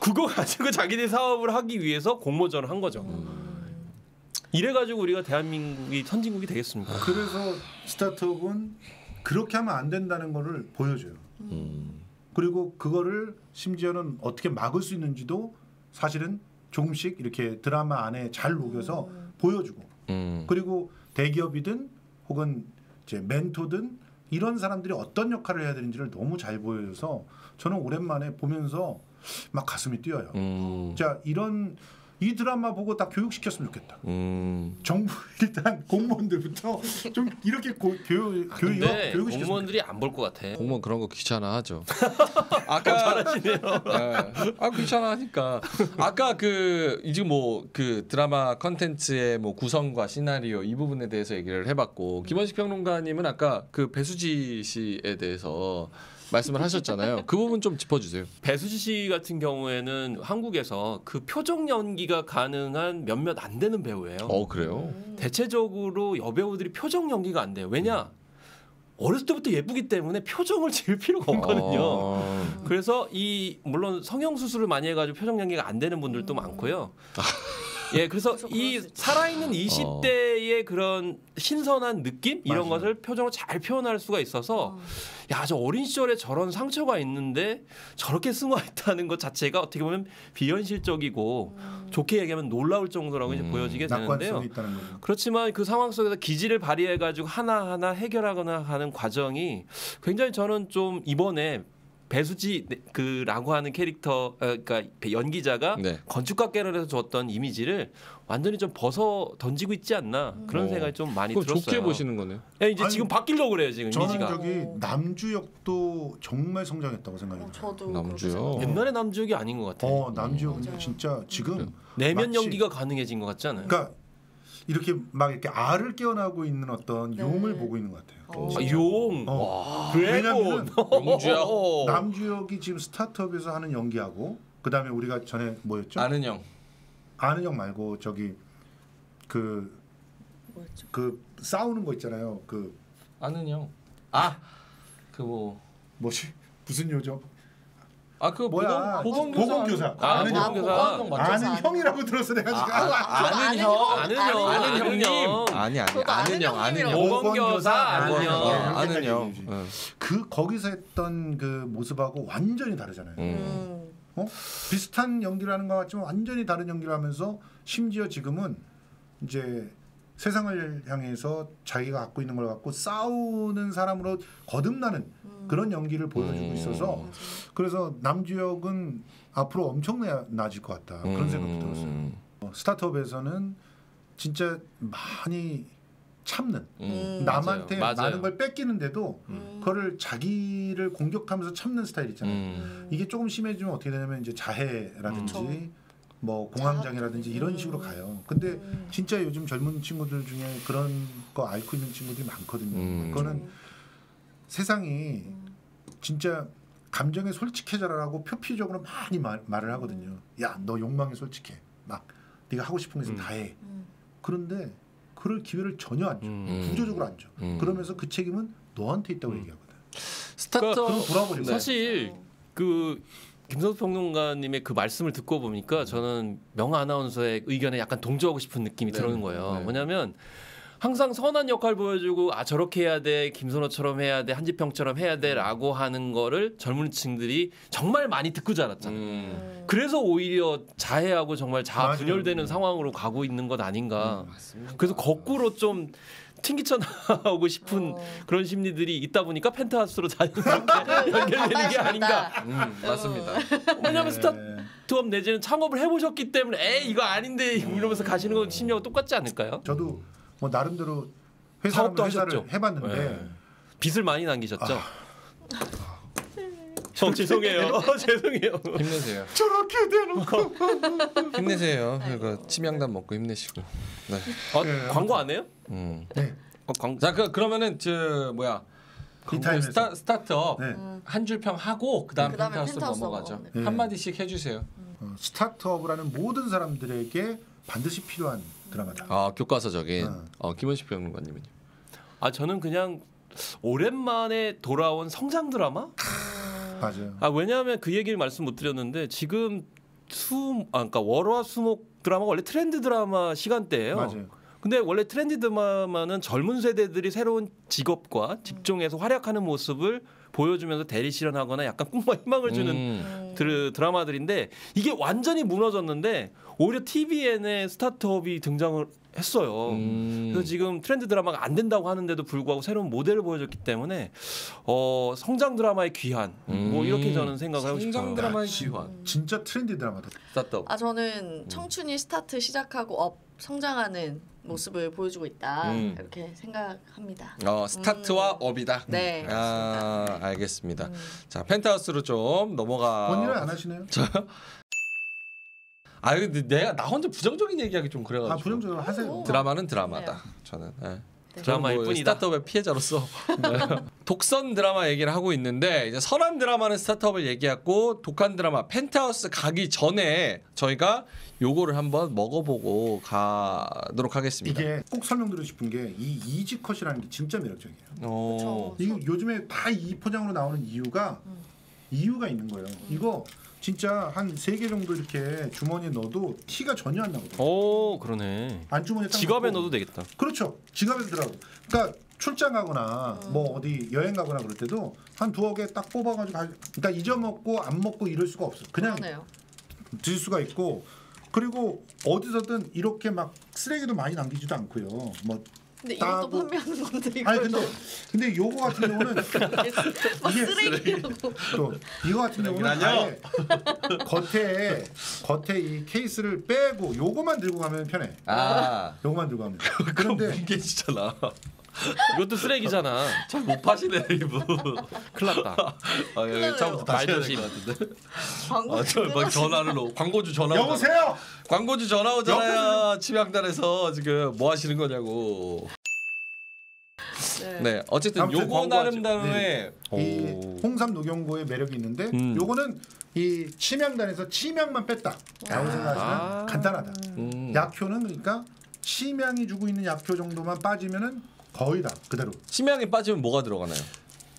그거 가지고 자기들 사업을 하기 위해서 공모전을 한 거죠. 이래가지고 우리가 대한민국이 선진국이 되겠습니다. 그래서 스타트업은 그렇게 하면 안 된다는 거를 보여줘요. 그리고 그거를 심지어는 어떻게 막을 수 있는지도 사실은 조금씩 이렇게 드라마 안에 잘 녹여서 보여주고 그리고 대기업이든 혹은 이제 멘토든 이런 사람들이 어떤 역할을 해야 되는지를 너무 잘 보여줘서 저는 오랜만에 보면서 막 가슴이 뛰어요. 자, 이런 이 드라마 보고 다 교육시켰으면 좋겠다. 정부 일단 공무원들부터 좀 이렇게 교육시켰으면 좋겠다. 공무원들이 안 볼 것 같아. 공무원 그런 거 귀찮아하죠. 아까 잘하시네요. 네. 아, 귀찮아하니까. 아까 그 이제 뭐 그 드라마 컨텐츠의 뭐 구성과 시나리오 이 부분에 대해서 얘기를 해봤고 김원식 평론가님은 아까 그 배수지 씨에 대해서 말씀을 하셨잖아요. 그 부분 좀 짚어주세요. 배수지 씨 같은 경우에는 한국에서 그 표정 연기가 가능한 몇몇 안 되는 배우예요. 그래요? 대체적으로 여배우들이 표정 연기가 안 돼요. 왜냐? 어렸을 때부터 예쁘기 때문에 표정을 지을 필요가 없거든요. 그래서 물론 성형 수술을 많이 해가지고 표정 연기가 안 되는 분들도 많고요. 예, 그래서 이 살아있는 20대의 그런 신선한 느낌 이런 것을 표정으로 잘 표현할 수가 있어서 야, 저 어린 시절에 저런 상처가 있는데 저렇게 승화했다는 것 자체가 어떻게 보면 비현실적이고 좋게 얘기하면 놀라울 정도라고 이제 보여지게 되는데요. 그렇지만 그 상황 속에서 기지를 발휘해가지고 하나하나 해결하거나 하는 과정이 굉장히 저는 좀 이번에 배수지 그라고 하는 캐릭터 그러니까 연기자가 건축학개론에서 줬던 이미지를 완전히 좀 벗어 던지고 있지 않나 그런 생각이 좀 많이 들었어요. 좋게 보시는 거네요. 예, 이제 아니, 지금 바뀌려고 그래요 지금 이미지가. 저는 저기 남주혁도 정말 성장했다고 생각해요. 저도 남주혁. 옛날에 남주혁이 아닌 것 같아요. 남주혁 진짜 지금 내면 연기가 가능해진 것 같지 않아요? 그러니까 이렇게 막 이렇게 알을 깨어나고 있는 어떤 네. 용을 보고 있는 것 같아요. 용. 왜냐면 남주혁이 지금 스타트업에서 하는 연기하고 그다음에 우리가 전에 뭐였죠? 아는 형. 아는 형 말고 저기 그 싸우는 거 있잖아요. 그 아는 형. 아. 그 뭐지? 무슨 요정? 아 그 뭐야? 보건교사. 아는 형. 아는 형이라고 들었어 내가 지금. 아는 형. 아는 형님. 아는 형. 보건교사 아는 형. 아는 형. 그 거기서 했던 그 모습하고 완전히 다르잖아요. 비슷한 연기를 하는 것 같지만 완전히 다른 연기를 하면서 심지어 지금은 이제 세상을 향해서 자기가 갖고 있는 걸 갖고 싸우는 사람으로 거듭나는 그런 연기를 보여주고 있어서 그래서 남주혁은 앞으로 엄청나질 것 같다 그런 생각이 들었어요. 스타트업에서는 진짜 많이 참는 남한테 맞아요. 많은 걸 뺏기는데도 그거를 자기를 공격하면서 참는 스타일 있잖아요. 이게 조금 심해지면 어떻게 되냐면 이제 자해라든지 뭐 공황장애라든지 이런 식으로 가요. 근데 진짜 요즘 젊은 친구들 중에 그런 거 앓고 있는 친구들이 많거든요. 그거는 세상이 진짜 감정에 솔직해져라라고 표피적으로 많이 말을 하거든요. 야, 너 욕망에 솔직해. 막 네가 하고 싶은 게 있으면 다 해. 그런데 그럴 기회를 전혀 안 줘. 구조적으로 안 줘. 그러면서 그 책임은 너한테 있다고 얘기하거든. 스타트업 사실 그 김선호 평론가님의 그 말씀을 듣고 보니까 저는 명 아나운서의 의견에 약간 동조하고 싶은 느낌이 드는 거예요. 뭐냐면 항상 선한 역할 보여주고 아 저렇게 해야 돼, 김선호처럼 해야 돼, 한지평처럼 해야 돼라고 하는 거를 젊은 층들이 정말 많이 듣고 자랐잖아요. 그래서 오히려 자해하고 정말 자아 분열되는 상황으로 가고 있는 것 아닌가. 그래서 거꾸로 좀 튕기쳐 나오고 싶은 그런 심리들이 있다 보니까 펜트하우스로 자연스럽게 연결되는 게 아닌가. 맞습니다. 왜냐하면 스타트업 내지는 창업을 해보셨기 때문에 에이 이거 아닌데 이러면서 가시는 건 심리하고 똑같지 않을까요? 저도 뭐 나름대로 회사를 해봤는데 빚을 많이 남기셨죠? 저 죄송해요. 죄송해요. 힘내세요. 저렇게 대놓고 힘내세요. 그러니까 치명단 먹고 힘내시고. 네. 광고 안 해요? 네. 자 그러면은 저 뭐야? 스타트업 네. 한 줄 평하고 그다음 펜트하우스 넘어가죠. 네. 한 마디씩 해주세요. 스타트업을 하는 모든 사람들에게 반드시 필요한 드라마다. 아 교과서적인. 김원식 평론가님은요? 아 저는 그냥 오랜만에 돌아온 성장 드라마. 맞아요. 아 왜냐하면 그 얘기를 말씀 못 드렸는데 지금 그러니까 월화 수목 드라마가 원래 트렌드 드라마 시간대예요. 맞아요. 근데 원래 트렌드 드라마는 젊은 세대들이 새로운 직업과 직종에서 활약하는 모습을 보여주면서 대리 실현하거나 약간 꿈과 희망을 주는 드라마들인데 이게 완전히 무너졌는데 오히려 TVN에 스타트업이 등장을 했어요. 그래서 지금 트렌드 드라마가 안 된다고 하는데도 불구하고 새로운 모델을 보여줬기 때문에 성장 드라마의 귀환 뭐 이렇게 저는 생각하고 싶어요. 성장 드라마의 귀환. 진짜 트렌드 드라마다. 스타트업. 아 저는 청춘이 스타트 시작하고 업 성장하는 모습을 보여주고 있다 이렇게 생각합니다. 스타트와 업이다. 네. 아, 알겠습니다. 자 펜트하우스로 좀 넘어가. 뭔 일을 안 하시네요? 아 근데 내가 나 혼자 부정적인 얘기하기 좀 그래가지고. 아 부정적으로 하세요. 드라마는 드라마다. 네. 저는. 네. 네. 드라마일 뿐이다. 스타트업의 피해자로서 독선 드라마 얘기를 하고 있는데 이제 선한 드라마는 스타트업을 얘기하고 독한 드라마 펜트하우스 가기 전에 저희가 요거를 한번 먹어보고 가도록 하겠습니다. 이게 꼭 설명드리고 싶은 게 이 이지컷이라는 게 진짜 매력적이에요. 이거 요즘에 다 이 포장으로 나오는 이유가 있는 거예요. 이거 진짜 한 3개 정도 이렇게 주머니에 넣어도 티가 전혀 안 나거든요. 오 그러네. 안주머니에 딱 지갑에 넣어도 되겠다. 그렇죠. 지갑에 들어가고. 그러니까 출장 가거나 뭐 어디 여행 가거나 그럴 때도 한 2-5개 딱 뽑아가지고 그러니까 잊어먹고 안 먹고 이럴 수가 없어. 그냥 그러네요. 드실 수가 있고 그리고 어디서든 이렇게 막 쓰레기도 많이 남기지도 않고요. 뭐 근데 이것도 판매하는 건데 이거. 아니 근데 요거 같은 경우는 이게 쓰레기라고. 또 이거 같은 경우는 아예 겉에 이 케이스를 빼고 요거만 들고 가면 편해. 요거만 들고 가면. 그런데 이게 진짜 나. 이것도 쓰레기잖아. 잘 못 파시네 이분. 큰일 났다. 아, 처음부터 다시 해야 될 것 같은데. 아, 전화를 광고주 전화. 여보세요. 광고주 전화 오잖아요. 침향단에서 지금 뭐 하시는 거냐고. 네, 어쨌든 요거 나름대로의 네. 홍삼 녹용고의 매력이 있는데 요거는 이 침향단에서 침향만 뺐다 라고 생각하시면 간단하다. 약효는 그러니까 침향이 주고 있는 약효 정도만 빠지면은 거의 다 그대로. 침향이 빠지면 뭐가 들어가나요?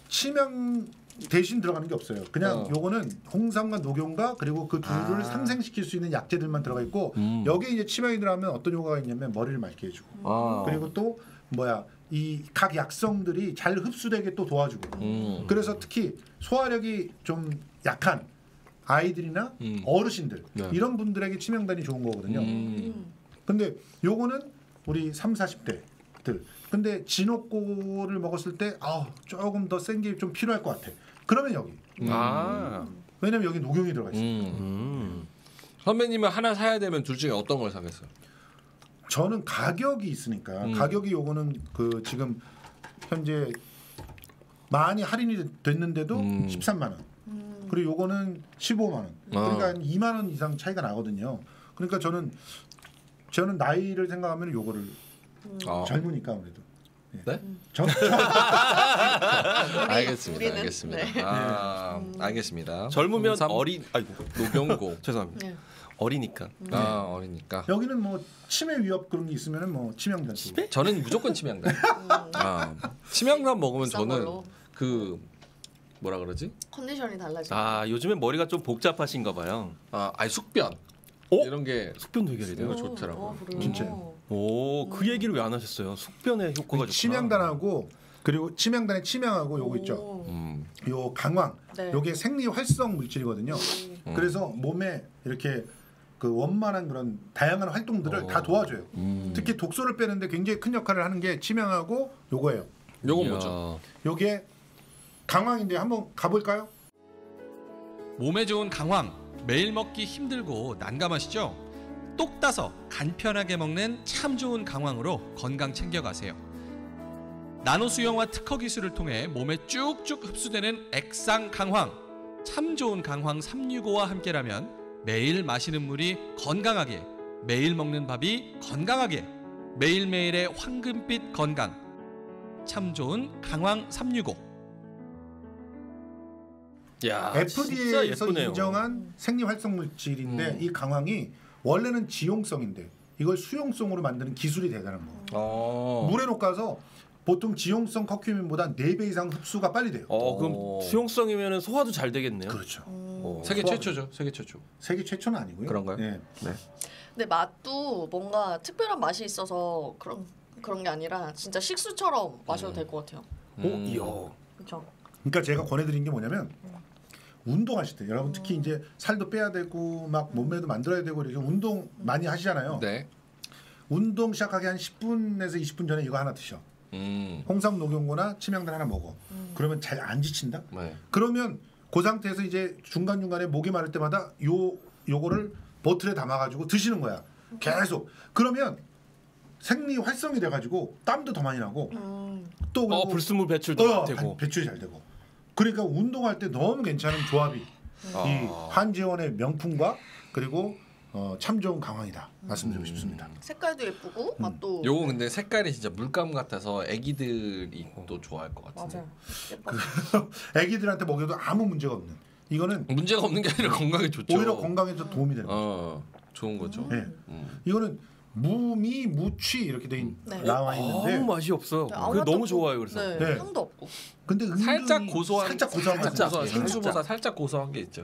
침향 대신 들어가는 게 없어요. 그냥 요거는 홍삼과 녹용과 그리고 그 둘을 상생시킬 수 있는 약재들만 들어가 있고 여기에 이제 침향이 들어가면 어떤 효과가 있냐면 머리를 맑게 해주고 그리고 또 뭐야 이 각 약성들이 잘 흡수되게 또 도와주고 그래서 특히 소화력이 좀 약한 아이들이나 어르신들 네. 이런 분들에게 침향단이 좋은 거거든요. 근데 요거는 우리 30, 40대들 근데 진옥고를 먹었을 때 아, 조금 더 센 게 좀 필요할 것 같아. 그러면 여기 왜냐면 여기 녹용이 들어가 있으니까 선배님은 하나 사야 되면 둘 중에 어떤 걸 사겠어요? 저는 가격이 있으니까 가격이 요거는 그 지금 현재 많이 할인이 됐는데도 13만 원 그리고 요거는 15만 원 그러니까 2만 원 이상 차이가 나거든요. 그러니까 저는 나이를 생각하면 요거를 젊으니까 아무래도 네? 네? 알겠습니다. 우리는? 알겠습니다. 네. 아, 알겠습니다. 젊으면 어린 아이고 노경고 죄송합니다. 네. 어리니까. 네. 아 어리니까. 여기는 뭐 치매 위협 그런 게 있으면은 뭐 침향단. 치매? 저는 무조건 침향단. 아 침향단 먹으면 저는 걸로. 그 뭐라 그러지? 컨디션이 달라져. 아 요즘에 머리가 좀 복잡하신가 봐요. 아 아니 숙변. 오? 이런 게 숙변도 해결이 돼요. 좋더라고. 진짜. 오 그 얘기를 왜 안 하셨어요? 숙변의 효과가 좋구나. 침향단하고 그리고 침향단의 침향하고 요거 있죠. 요 강황. 네. 요게 생리 활성 물질이거든요. 그래서 몸에 이렇게 그 원만한 그런 다양한 활동들을 다 도와줘요. 특히 독소를 빼는데 굉장히 큰 역할을 하는 게 침향하고 요거예요. 요거 뭐죠? 요게 강황인데 한번 가볼까요? 몸에 좋은 강황 매일 먹기 힘들고 난감하시죠? 똑 따서 간편하게 먹는 참 좋은 강황으로 건강 챙겨가세요. 나노수용화 특허 기술을 통해 몸에 쭉쭉 흡수되는 액상 강황 참 좋은 강황 365와 함께라면 매일 마시는 물이 건강하게, 매일 먹는 밥이 건강하게, 매일매일의 황금빛 건강. 참 좋은 강황 365. 야, FDA에서 인정한 생리활성물질인데 이 강황이 원래는 지용성인데 이걸 수용성으로 만드는 기술이 대단한 거예요. 물에 녹아서 보통 지용성 커큐민보다 4배 이상 흡수가 빨리 돼요. 그럼 지용성이면 소화도 잘 되겠네요. 그렇죠. 세계 최초죠. 세계 최초. 세계 최초는 아니고요. 그런가요? 네. 네. 근데 맛도 뭔가 특별한 맛이 있어서 그런 게 아니라 진짜 식수처럼 마셔도 될 것 같아요. 이야. 그렇죠. 그러니까 제가 권해드린 게 뭐냐면 운동하실 때 여러분 특히 이제 살도 빼야 되고 막 몸매도 만들어야 되고 이렇게 운동 많이 하시잖아요. 네. 운동 시작하기 한 10분에서 20분 전에 이거 하나 드셔. 홍삼 녹용고나 침향단 하나 먹어. 그러면 잘 안 지친다. 네. 그러면 그 상태에서 이제 중간중간에 목이 마를 때마다 요거를 보틀에 담아가지고 드시는 거야. 계속. 그러면 생리 활성이 돼가지고 땀도 더 많이 나고 또 그리고 불순물 배출도 되고 배출이 잘 되고. 그러니까 운동할 때 너무 괜찮은 조합이 이 한지원의 명품과 그리고 참 좋은 강황이다 말씀드리고 싶습니다. 색깔도 예쁘고 맛도. 요거 근데 색깔이 진짜 물감 같아서 애기들이 또 좋아할 것 같은데. 맞아요. 애기들한테 먹여도 아무 문제가 없는. 이거는 문제가 없는 게 아니라 건강에 좋죠. 오히려 건강에 더 도움이 되는 거죠. 좋은 거죠. 네. 이거는 무미 무취 이렇게 돼 나와 있는데 아무 맛이 없어. 그 너무 좋아요. 그래서 네. 향도 없고. 근데 살짝 고소한 생수보다 살짝 고소한 게 있죠.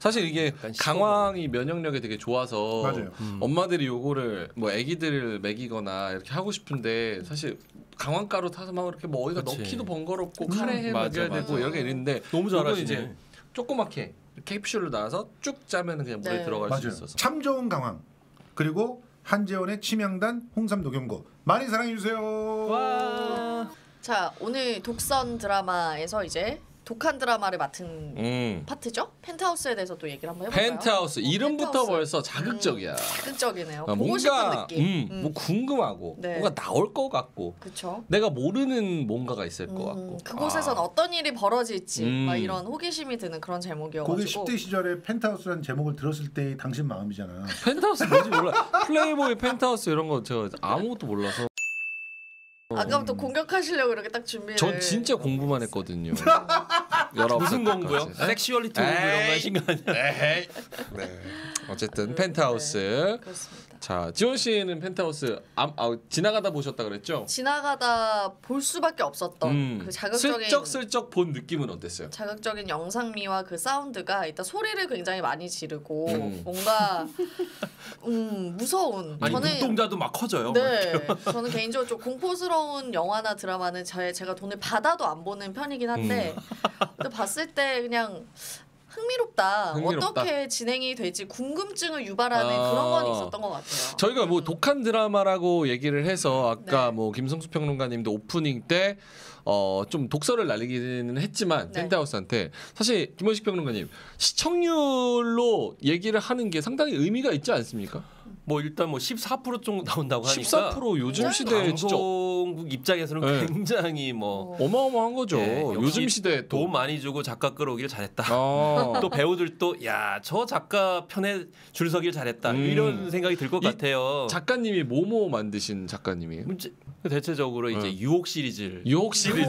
사실 이게 강황이 면역력에 되게 좋아서 엄마들이 요거를 뭐 아기들을 먹이거나 이렇게 하고 싶은데 사실 강황가루 타서 막 이렇게 뭐 어디다 넣기도 번거롭고 카레에 먹여야 되고 이렇게 이랬는데 너무 잘하시네. 이제 조그맣게 캡슐을 놔서 쭉 짜면 그냥 물에 들어갈 수 있어서 참 좋은 강황. 그리고 한재원의 침향단 홍삼 녹용고 많이 사랑해 주세요. 와. 자 오늘 독선 드라마에서 이제 독한 드라마를 맡은 파트죠? 펜트하우스에 대해서 또 얘기를 한번 해볼까요? 펜트하우스 이름부터 펜트하우스. 벌써 자극적이야. 자극적이네요. 보고 뭔가, 싶은 느낌. 뭐 궁금하고 네. 뭔가 나올 것 같고 그쵸? 내가 모르는 뭔가가 있을 것 같고 그곳에선 어떤 일이 벌어질지 막 이런 호기심이 드는 그런 제목이어가지고 거기 10대 시절에 펜트하우스라는 제목을 들었을 때의 당신 마음이잖아. 펜트하우스 뭔지 몰라. 플레이보이 펜트하우스 이런 거 제가 아무것도 몰라서 아까부터 공격하시려고 이렇게 딱 준비를 전 진짜 공부만 했거든요. 19살 무슨 공부요? 섹슈얼리티 공부 이런 거 하신 거 아니야? 네. 어쨌든 펜트하우스 네, 그렇습니다. 자, 지원 씨는 펜트하우스 지나가다 보셨다 그랬죠? 지나가다 볼 수밖에 없었던 그 자극적인 슬쩍슬쩍 본 느낌은 어땠어요? 자극적인 영상미와 그 사운드가 일단 소리를 굉장히 많이 지르고 뭔가 무서운 아니 저는, 눈동자도 막 커져요. 네. 저는 개인적으로 좀 공포스러운 영화나 드라마는 제가 돈을 받아도 안 보는 편이긴 한데 근데 봤을 때 그냥 흥미롭다. 어떻게 진행이 될지 궁금증을 유발하는 그런 건 있었던 것 같아요. 저희가 뭐 독한 드라마라고 얘기를 해서 아까 네. 뭐 김성수 평론가님도 오프닝 때 좀 독설을 날리기는 했지만 네. 펜트하우스한테 사실 김원식 평론가님 시청률로 얘기를 하는 게 상당히 의미가 있지 않습니까? 뭐 일단 뭐 14% 정도 나온다고 하니까 14% 요즘 시대에 방송국 입장에서는 네. 굉장히 뭐 어마어마한 거죠. 네, 요즘 시대에 돈 많이 주고 작가 끌어오길 잘했다. 또 배우들도 야, 저 작가 편에 줄 서길 잘했다. 이런 생각이 들 것 같아요. 작가님이 뭐뭐 만드신 작가님이에요? 대체적으로 이제 유혹 시리즈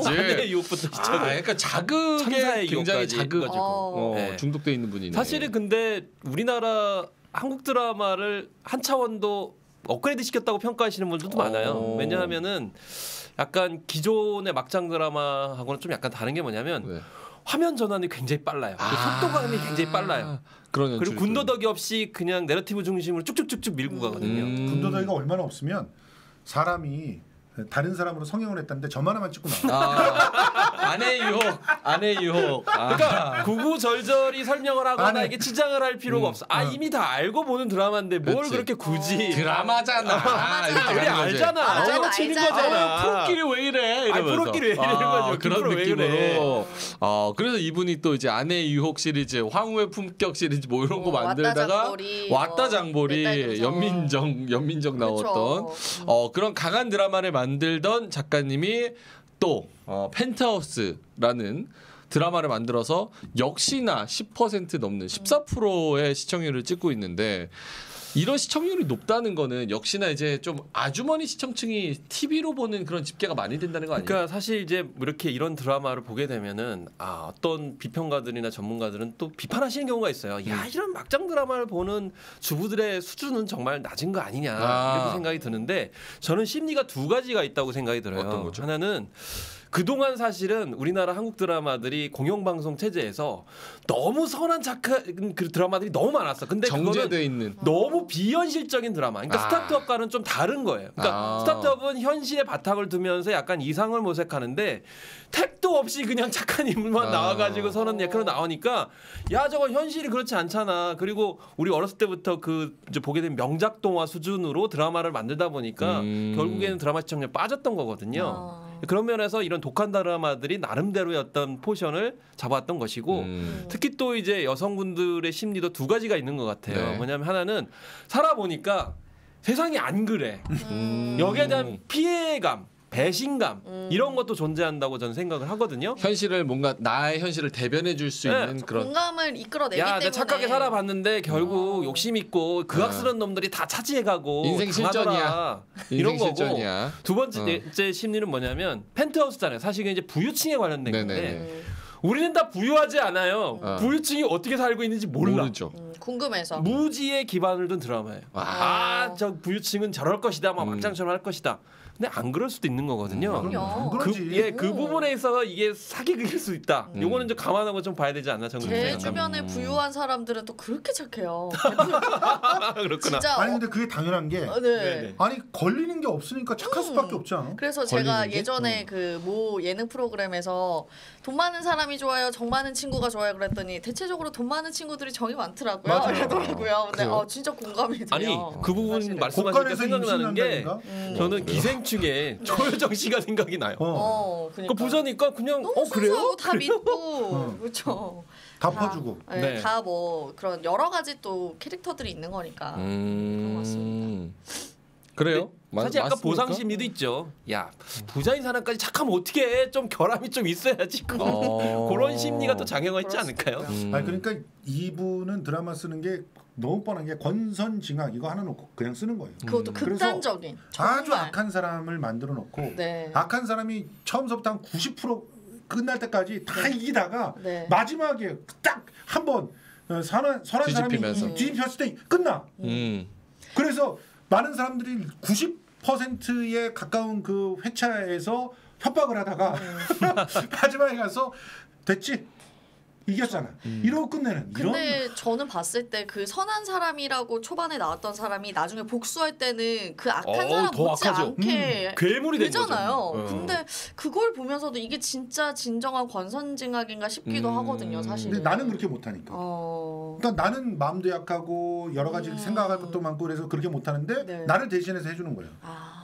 안에 유혹부터 시작해. 그러니까 자극에 굉장히 자극가지고 네. 중독돼 있는 분이네. 사실은 근데 우리나라 한국 드라마를 한 차원 더 업그레이드 시켰다고 평가하시는 분들도 많아요. 왜냐하면은 약간 기존의 막장 드라마하고는 좀 약간 다른 게 뭐냐면 네. 화면 전환이 굉장히 빨라요. 속도감이 굉장히 빨라요. 그리고 군더더기 없이 그냥 내러티브 중심으로 쭉쭉쭉쭉 밀고 가거든요. 군더더기가 얼마나 없으면 사람이 다른 사람으로 성형을 했다는데 저만 하나만 찍고 나와. 아내의 유혹. 그러니까 구구절절히 설명을 하거나 이게 치장을 할 필요가 없어. 이미 다 알고 보는 드라마인데 뭘 그렇게 굳이 드라마잖아. 우리 알잖아. 치는 거잖아. 프로끼리 왜 이래? 이러면서. 프로끼리 왜 이러는 거죠. 그런 느낌으로. 그래서 이분이 또 이제 아내의 유혹 시리즈, 황후의 품격 시리즈 뭐 이런 거 만들다가 왔다 장보리, 연민정 나왔던 그런 강한 드라마를 만들던 작가님이 또 펜트하우스라는 드라마를 만들어서 역시나 10% 넘는 14%의 시청률을 찍고 있는데 이런 시청률이 높다는 거는 역시나 이제 좀 아주머니 시청층이 TV로 보는 그런 집계가 많이 된다는 거 아니에요? 그러니까 사실 이제 이렇게 이런 드라마를 보게 되면은 어떤 비평가들이나 전문가들은 또 비판하시는 경우가 있어요. 야, 이런 막장 드라마를 보는 주부들의 수준은 정말 낮은 거 아니냐 이렇게 생각이 드는데 저는 심리가 두 가지가 있다고 생각이 들어요. 어떤 거죠? 하나는 그동안 사실은 우리나라 한국 드라마들이 공영방송 체제에서 너무 선한 착한 그 드라마들이 너무 많았어. 근데 정제돼 있는 너무 비현실적인 드라마. 그러니까 스타트업과는 좀 다른 거예요. 그러니까 스타트업은 현실의 바탕을 두면서 약간 이상을 모색하는데 택도 없이 그냥 착한 인물만 나와가지고 선한 역할로 나오니까 야, 저거 현실이 그렇지 않잖아. 그리고 우리 어렸을 때부터 그 이제 보게 된 명작 동화 수준으로 드라마를 만들다 보니까 결국에는 드라마 시청률 빠졌던 거거든요. 그런 면에서 이런 독한 드라마들이 나름대로의 어떤 포션을 잡았던 것이고 특히 또 이제 여성분들의 심리도 두 가지가 있는 것 같아요. 네. 뭐냐면 하나는 살아보니까 세상이 안 그래. 여기에 대한 피해감, 배신감 이런 것도 존재한다고 저는 생각을 하거든요. 현실을 뭔가 나의 현실을 대변해 줄 수 네. 있는 그런 공감을 이끌어내기 때문에 내가 착하게 살아봤는데 결국 욕심 있고 그악스러운 놈들이 다 차지해가고 인생 실전이야. 이런 실전이야. 거고 두 번째 심리는 뭐냐면 펜트하우스잖아요. 사실 이게 이제 부유층에 관련된 건데 우리는 다 부유하지 않아요. 부유층이 어떻게 살고 있는지 몰라. 궁금해서 무지의 기반을 둔 드라마예요. 저 부유층은 저럴 것이다, 막 막장처럼 할 것이다. 근데 안 그럴 수도 있는 거거든요. 그 부분에 있어서 이게 사기극일 수 있다. 요거는 좀 감안하고 좀 봐야 되지 않나 저는 제 주변에 부유한 사람들은 또 그렇게 착해요. 그렇구나. 아니 근데 그게 당연한 게 네. 아니 걸리는 게 없으니까 착할 수밖에 없지 않아? 그래서 제가 예전에 그 모 예능 프로그램에서 돈 많은 사람 사람이 좋아요, 정 많은 친구가 좋아요 그랬더니 대체적으로 돈 많은 친구들이 정이 많더라고요. 그러더라고요. 근데 진짜 공감이 돼요. 아니 그 부분 말씀하실 때 생각나는 게 저는 기생충에 조효정 씨가 생각이 나요. 그러니까 부자니까 그냥 그래요? 다 믿고 그렇죠. 갚아주고. 네. 다 뭐 그런 여러 가지 또 캐릭터들이 있는 거니까 그런 것 같습니다. 그래요? 사실 약간 보상심리도 있죠. 야 부자인 사람까지 착하면 어떻게 해? 좀 결함이 좀 있어야지. 그런 심리가 또 장애가 있지 않을까요? 아니 그러니까 이분은 드라마 쓰는 게 너무 뻔한 게 권선징악 이거 하나 놓고 그냥 쓰는 거예요. 그것도 극단적인. 아주 악한 사람을 만들어 놓고 네. 악한 사람이 처음서부터 한 90% 끝날 때까지 다 이기다가 마지막에 딱 한 번 선한 사람이 뒤집혔을 때 끝나. 그래서 많은 사람들이 90%에 가까운 그 회차에서 협박을 하다가 마지막에 가서 됐지 이겼잖아. 이러고 끝내는. 근데 이런... 저는 봤을 때 그 선한 사람이라고 초반에 나왔던 사람이 나중에 복수할 때는 그 악한 사람 못지않게 괴물이 되잖아요. 근데 그걸 보면서도 이게 진짜 진정한 권선징악인가 싶기도 하거든요. 사실. 근데 나는 그렇게 못하니까. 그러니까 나는 마음도 약하고 여러 가지 생각할 것도 많고 그래서 그렇게 못하는데 나를 대신해서 해주는 거예요.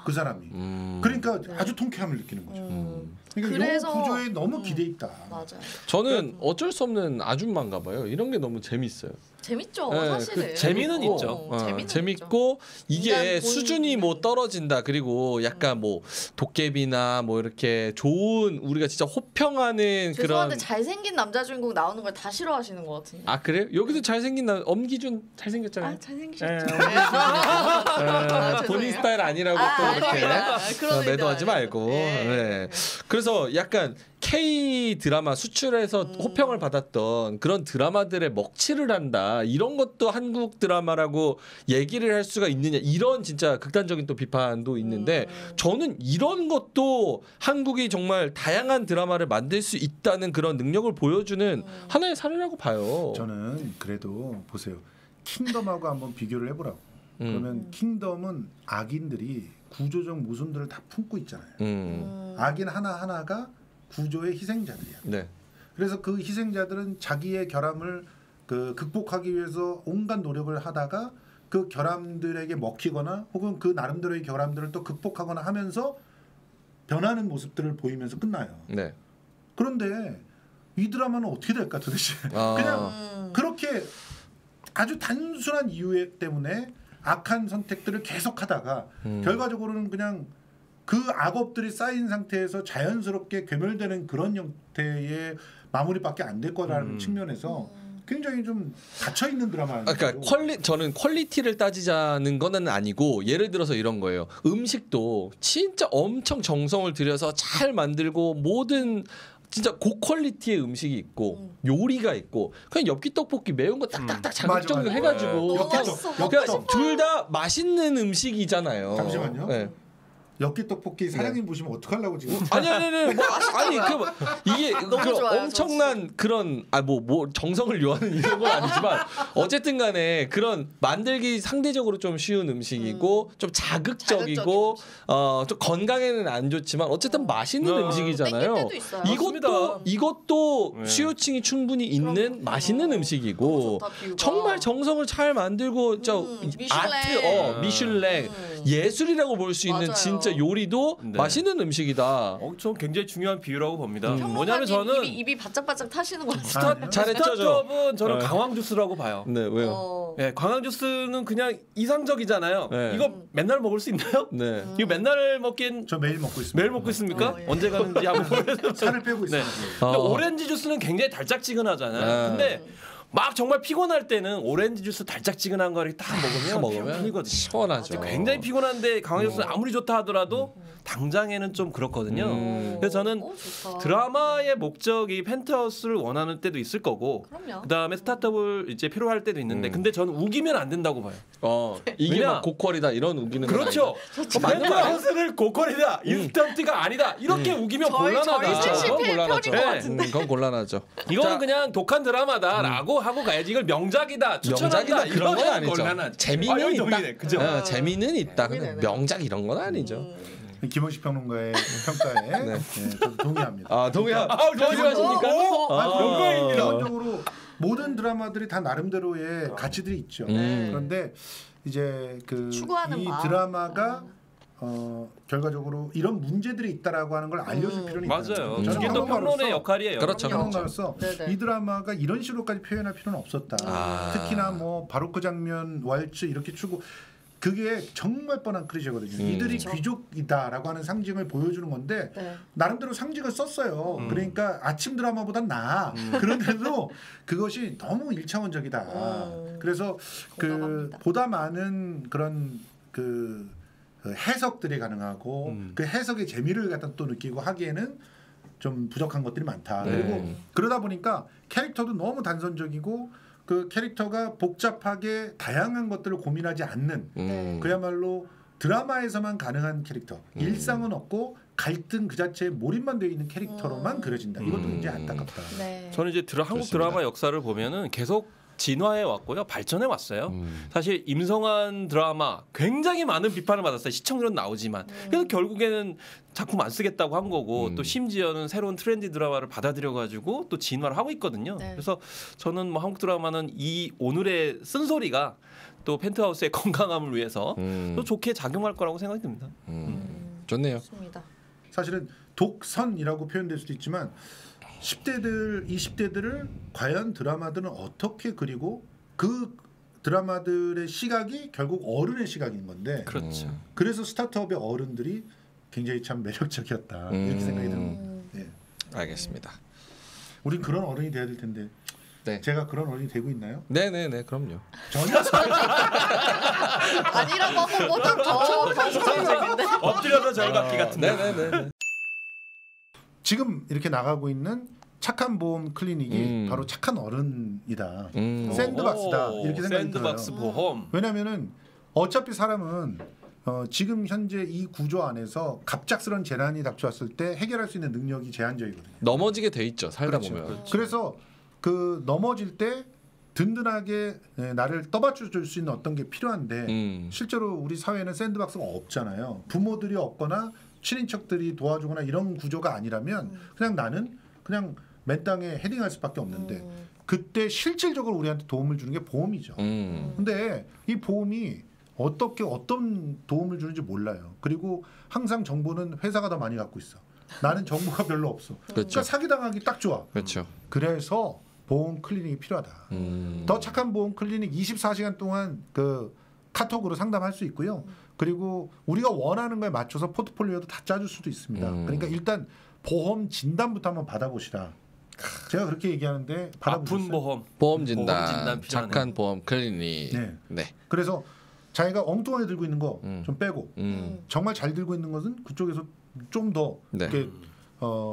그 사람이. 그러니까 아주 통쾌함을 느끼는 거죠. 그러니까 그래서 이 구조에 너무 기대있다. 맞아요. 저는 어쩔 수 없는 아줌마인가 봐요. 이런 게 너무 재밌어요. 재밌죠. 네, 사실은. 그 재미는 있죠. 재밌고 이게 수준이 뭐 떨어진다. 그리고 약간 뭐 도깨비나 뭐 이렇게 좋은 우리가 진짜 호평하는 죄송한데 그런. 죄송한데 잘생긴 남자 주인공 나오는 걸 다 싫어하시는 것 같은데. 아 그래요? 여기서 잘생긴 남 엄기준 잘생겼잖아요. 아 잘생기셨죠. 본인 스타일 아니라고 또 이렇게 매도하지 말고. 네. 그래서 약간 K 드라마 수출해서 호평을 받았던 그런 드라마들의 먹칠을 한다. 이런 것도 한국 드라마라고 얘기를 할 수가 있느냐. 이런 진짜 극단적인 또 비판도 있는데 저는 이런 것도 한국이 정말 다양한 드라마를 만들 수 있다는 그런 능력을 보여주는 하나의 사례라고 봐요. 저는 그래도 보세요. 킹덤하고 한번 비교를 해보라고. 그러면 킹덤은 악인들이 구조적 모순들을 다 품고 있잖아요. 악인 하나하나가 구조의 희생자들이야. 네. 그래서 그 희생자들은 자기의 결함을 그 극복하기 위해서 온갖 노력을 하다가 그 결함들에게 먹히거나 혹은 그 나름대로의 결함들을 또 극복하거나 하면서 변하는 모습들을 보이면서 끝나요. 네. 그런데 이 드라마는 어떻게 될까 도대체. 그냥 그렇게 아주 단순한 이유 때문에 악한 선택들을 계속하다가 결과적으로는 그냥 그 악업들이 쌓인 상태에서 자연스럽게 괴멸되는 그런 형태의 마무리밖에 안 될 거라는 측면에서 굉장히 좀 갇혀 있는 드라마. 그러니까 저는 퀄리티를 따지자는 건 아니고 예를 들어서 이런 거예요. 음식도 진짜 엄청 정성을 들여서 잘 만들고 모든 진짜 고퀄리티의 음식이 있고 요리가 있고 그냥 엽기 떡볶이 매운 거 딱딱딱 자극적으로 해가지고 그냥 둘 다 맛있는 음식이잖아요. 잠시만요. 네. 엽기 떡볶이 사장님 보시면 어떡하려고 지금? 아니 이게 그 좋아요, 엄청난 진짜. 그런 뭐 정성을 요하는 이런 건 아니지만 어쨌든간에 그런 만들기 상대적으로 좀 쉬운 음식이고 좀 자극적이고 좀 건강에는 안 좋지만 어쨌든 맛있는 음식이잖아요. 이것도 수요층이 충분히 있는 맛있는 음식이고 정말 정성을 잘 만들고 미슐랭 예술이라고 볼 수 있는 진짜. 요리도 맛있는 음식이다. 엄청 굉장히 중요한 비유라고 봅니다. 뭐냐면 저는 입이 바짝바짝 타시는 거 같아요. 스타트업은 저는 강황 주스라고 봐요. 네, 왜요? 네, 강황 주스는 그냥 이상적이잖아요. 네. 이거 맨날 먹을 수 있나요? 네. 이거 맨날 먹긴 저 매일 먹고 있습니다. 매일 먹고 있습니까? 예. 언제 가는지 한번 살을 빼고 있어요. 네. 근데 오렌지 주스는 굉장히 달짝지근하잖아요. 근데 막 정말 피곤할 때는 오렌지 주스 달짝지근한 거를 딱 먹으면 편이거든요. 시원하죠. 굉장히 피곤한데 강황 주스는 아무리 좋다 하더라도 당장에는 좀 그렇거든요. 그래서 저는 드라마의 목적이 펜트하우스를 원하는 때도 있을 거고 그다음에 스타트업을 이제 필요할 때도 있는데 근데 저는 우기면 안 된다고 봐요. 이게 막 고퀄이다 이런 우기는 그렇죠. 펜트하우스를 고퀄이다 인스턴트가 아니다 이렇게 우기면 곤란하죠. 이거는 그냥 독한 드라마다라고 하고 가야지 이걸 명작이다 추천한다 이런 건 아니죠. 재미는 있다. 재미는 있다. 근데 명작 이런 건 아니죠. 김원식 평론가의 평가에 네. 네, 저도 동의합니다. 아 동의하십니까? 아, 기본적으로 모든 드라마들이 다 나름대로의 가치들이 있죠. 그런데 이제 그 이 드라마가 결과적으로 이런 문제들이 있다라고 하는 걸 알려줄 필요는 있어요. 맞아요. 이게 또 평론의 역할이에요. 그렇죠. 평론가로서 이 드라마가 이런 식으로까지 표현할 필요는 없었다. 아. 특히나 뭐 바로크 장면, 왈츠 이렇게 추고 그게 정말 뻔한 클리셰거든요. 이들이 귀족이다라고 하는 상징을 보여주는 건데 나름대로 상징을 썼어요. 그러니까 아침 드라마보단 나아. 그런데도 그것이 너무 일차원적이다. 그래서 공감합니다. 그 보다 많은 그런 그 해석들이 가능하고 그 해석의 재미를 갖다 또 느끼고 하기에는 좀 부족한 것들이 많다. 네. 그리고 그러다 보니까 캐릭터도 너무 단선적이고 그 캐릭터가 복잡하게 다양한 것들을 고민하지 않는 그야말로 드라마에서만 가능한 캐릭터 일상은 없고 갈등 그 자체에 몰입만 되어 있는 캐릭터로만 그려진다. 이것도 굉장히 안타깝다. 네. 저는 이제 한국 드라마 역사를 보면은 계속 진화해 왔고요. 발전해 왔어요. 사실 임성한 드라마 굉장히 많은 비판을 받았어요. 시청률은 나오지만. 그래서 결국에는 작품 안 쓰겠다고 한 거고 또 심지어는 새로운 트렌디 드라마를 받아들여가지고 또 진화를 하고 있거든요. 네. 그래서 저는 뭐 한국 드라마는 이 오늘의 쓴소리가 또 펜트하우스의 건강함을 위해서 또 좋게 작용할 거라고 생각이 듭니다. 좋네요. 좋습니다. 사실은 독선이라고 표현될 수도 있지만 10대들, 20대들을 과연 드라마들은 어떻게 그리고 그 드라마들의 시각이 결국 어른의 시각인 건데 그렇죠. 그래서 스타트업의 어른들이 굉장히 참 매력적이었다. 이렇게 생각이 드는 예. 알겠습니다. 우린 그런 어른이 돼야 될 텐데 네. 제가 그런 어른이 되고 있나요? 네네네 그럼요. 전혀 아니라고 하고 뭐좀 더 엎드려서 절 받기 같은데 네네네 지금 이렇게 나가고 있는 착한 보험 클리닉이 바로 착한 어른이다. 샌드박스다. 이렇게 생각이 샌드박스 들어요. 보험. 왜냐면은 어차피 사람은 지금 현재 이 구조 안에서 갑작스런 재난이 닥쳐왔을 때 해결할 수 있는 능력이 제한적이거든요. 넘어지게 돼 있죠. 살다 그렇죠. 보면. 그렇죠. 그래서 그 넘어질 때 든든하게 나를 떠받쳐줄 수 있는 어떤 게 필요한데 실제로 우리 사회는 샌드박스가 없잖아요. 부모들이 없거나 친인척들이 도와주거나 이런 구조가 아니라면 그냥 나는 그냥 맨땅에 헤딩할 수밖에 없는데 그때 실질적으로 우리한테 도움을 주는 게 보험이죠. 근데 이 보험이 어떻게 어떤 도움을 주는지 몰라요. 그리고 항상 정보는 회사가 더 많이 갖고 있어. 나는 정보가 별로 없어. 그러니까 사기당하기 딱 좋아. 그렇죠. 그래서 보험 클리닉이 필요하다. 더 착한 보험 클리닉 24시간 동안 그 카톡으로 상담할 수 있고요. 그리고 우리가 원하는 거에 맞춰서 포트폴리오도 다 짜줄 수도 있습니다. 그러니까 일단 보험 진단부터 한번 받아보시라. 제가 그렇게 얘기하는데 받아보셨어요? 아픈 보험 진단, 착한 보험 클리닉. 네. 네. 그래서 자기가 엉뚱하게 들고 있는 거 좀 빼고 정말 잘 들고 있는 것은 그쪽에서 좀 더 이렇게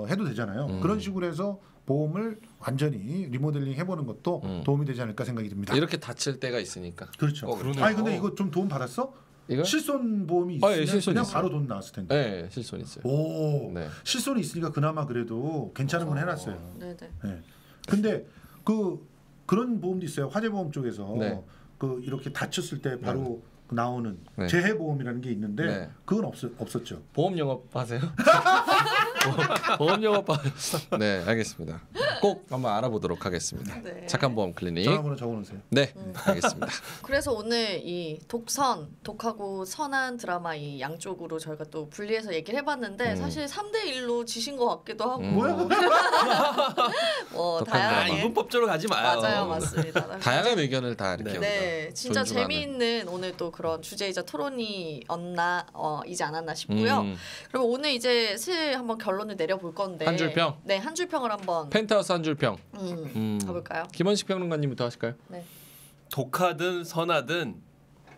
해도 되잖아요. 그런 식으로 해서 보험을 완전히 리모델링 해보는 것도 도움이 되지 않을까 생각이 듭니다. 이렇게 다칠 때가 있으니까. 그렇죠. 아니 근데 이거 좀 도움 받았어? 이거? 실손 보험이 있으면 실손 그냥 있어요. 바로 돈 나왔을 텐데. 네, 실손 있어요. 오, 네. 실손이 있으니까 그나마 그래도 괜찮은 건 해놨어요. 네네. 네. 근데 그런 보험도 있어요. 화재보험 쪽에서 네. 이렇게 다쳤을 때 바로 나오는 네. 재해보험이라는 게 있는데 네. 그건 없었죠. 보험 영업하세요? 보험 영업. 네, 알겠습니다. 꼭 한번 알아보도록 하겠습니다. 네. 착한 보험 클리닉. 전화번호 적어놓으세요. 네, 알겠습니다. 그래서 오늘 이 독하고 선한 드라마 이 양쪽으로 저희가 또 분리해서 얘기를 해봤는데 사실 3대 1로 지신 것 같기도 하고. 뭐야? 다양한 문법적으로 가지 마요. 맞아요, 맞습니다. 다양한 의견을 다 이렇게. 네, 진짜 재미있는 오늘 또 그런 주제이자 토론이었나 이지 않았나 싶고요. 그럼 오늘 이제 슬 한번 결론을 내려볼 건데 한 줄평? 네, 한 줄평을 한번 펜트하우스 한 줄평 가볼까요? 김원식 평론가님부터 하실까요? 네. 독하든 선하든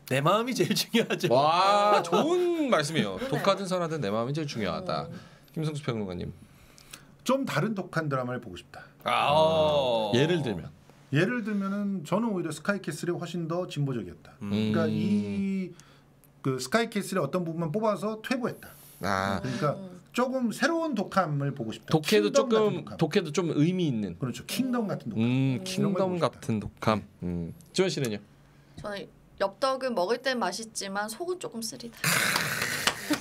내 마음이 제일 중요하죠. 와 좋은 말씀이에요. 독하든 선하든 내 마음이 제일 중요하다. 김성수 평론가님 좀 다른 독한 드라마를 보고 싶다. 예를 들면은 저는 오히려 스카이캐슬이 훨씬 더 진보적이었다. 그러니까 그 스카이캐슬의 어떤 부분만 뽑아서 퇴보했다. 그러니까 조금 새로운 독함을 보고 싶다. 독해도 좀 의미 있는. 그렇죠. 킹덤 같은 독함. 킹덤 같은 독함. 지원 씨는요? 저는 엽떡은 먹을 땐 맛있지만 속은 조금 쓰리다.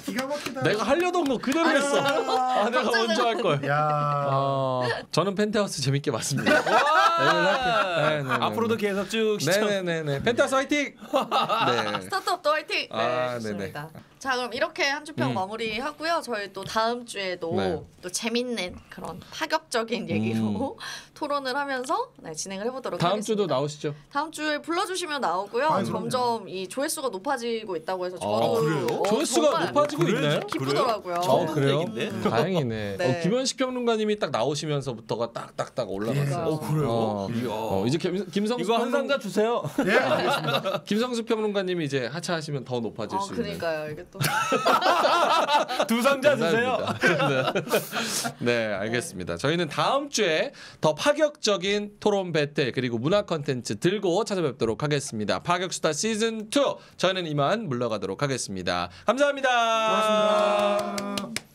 기가 막히다. 내가 하려던 거 그대로 했어. 아, 내가 먼저 할 걸. 저는 펜트하우스 재밌게 봤습니다. 앞으로도 계속 쭉 시청. 네네네. 펜트하우스 화이팅. 네. 스타트업도 화이팅. 아, 좋습니다. 네네. 자, 그럼 이렇게 한 주 평 마무리하고요. 저희 또 다음 주에도 네. 또 재밌는 그런 파격적인 얘기로 토론을 하면서 네, 진행을 해보도록 다음 하겠습니다. 다음 주도 나오시죠. 다음 주에 불러주시면 나오고요. 아니, 점점 이 조회수가 높아지고 있다고 해서 저도 조회수가 높아지고 있나요? 기쁘더라고요. 그래요? 다행이네. 네. 김현식 평론가님이 딱 나오시면서부터가 딱딱딱 올라갔어요. 그래요? 이제 김성수 이거 한 상자 주세요. 네, 알겠습니다. 김성수 평론가님이 이제 하차하시면 더 높아질 수 있는. 그러니까요. 이게 또 두 상자 주세요. 네, 알겠습니다. 저희는 다음 주에 더 파격적인 토론 배틀 그리고 문화 컨텐츠 들고 찾아뵙도록 하겠습니다. 파격수다 시즌 2 저희는 이만 물러가도록 하겠습니다. 감사합니다. 고맙습니다.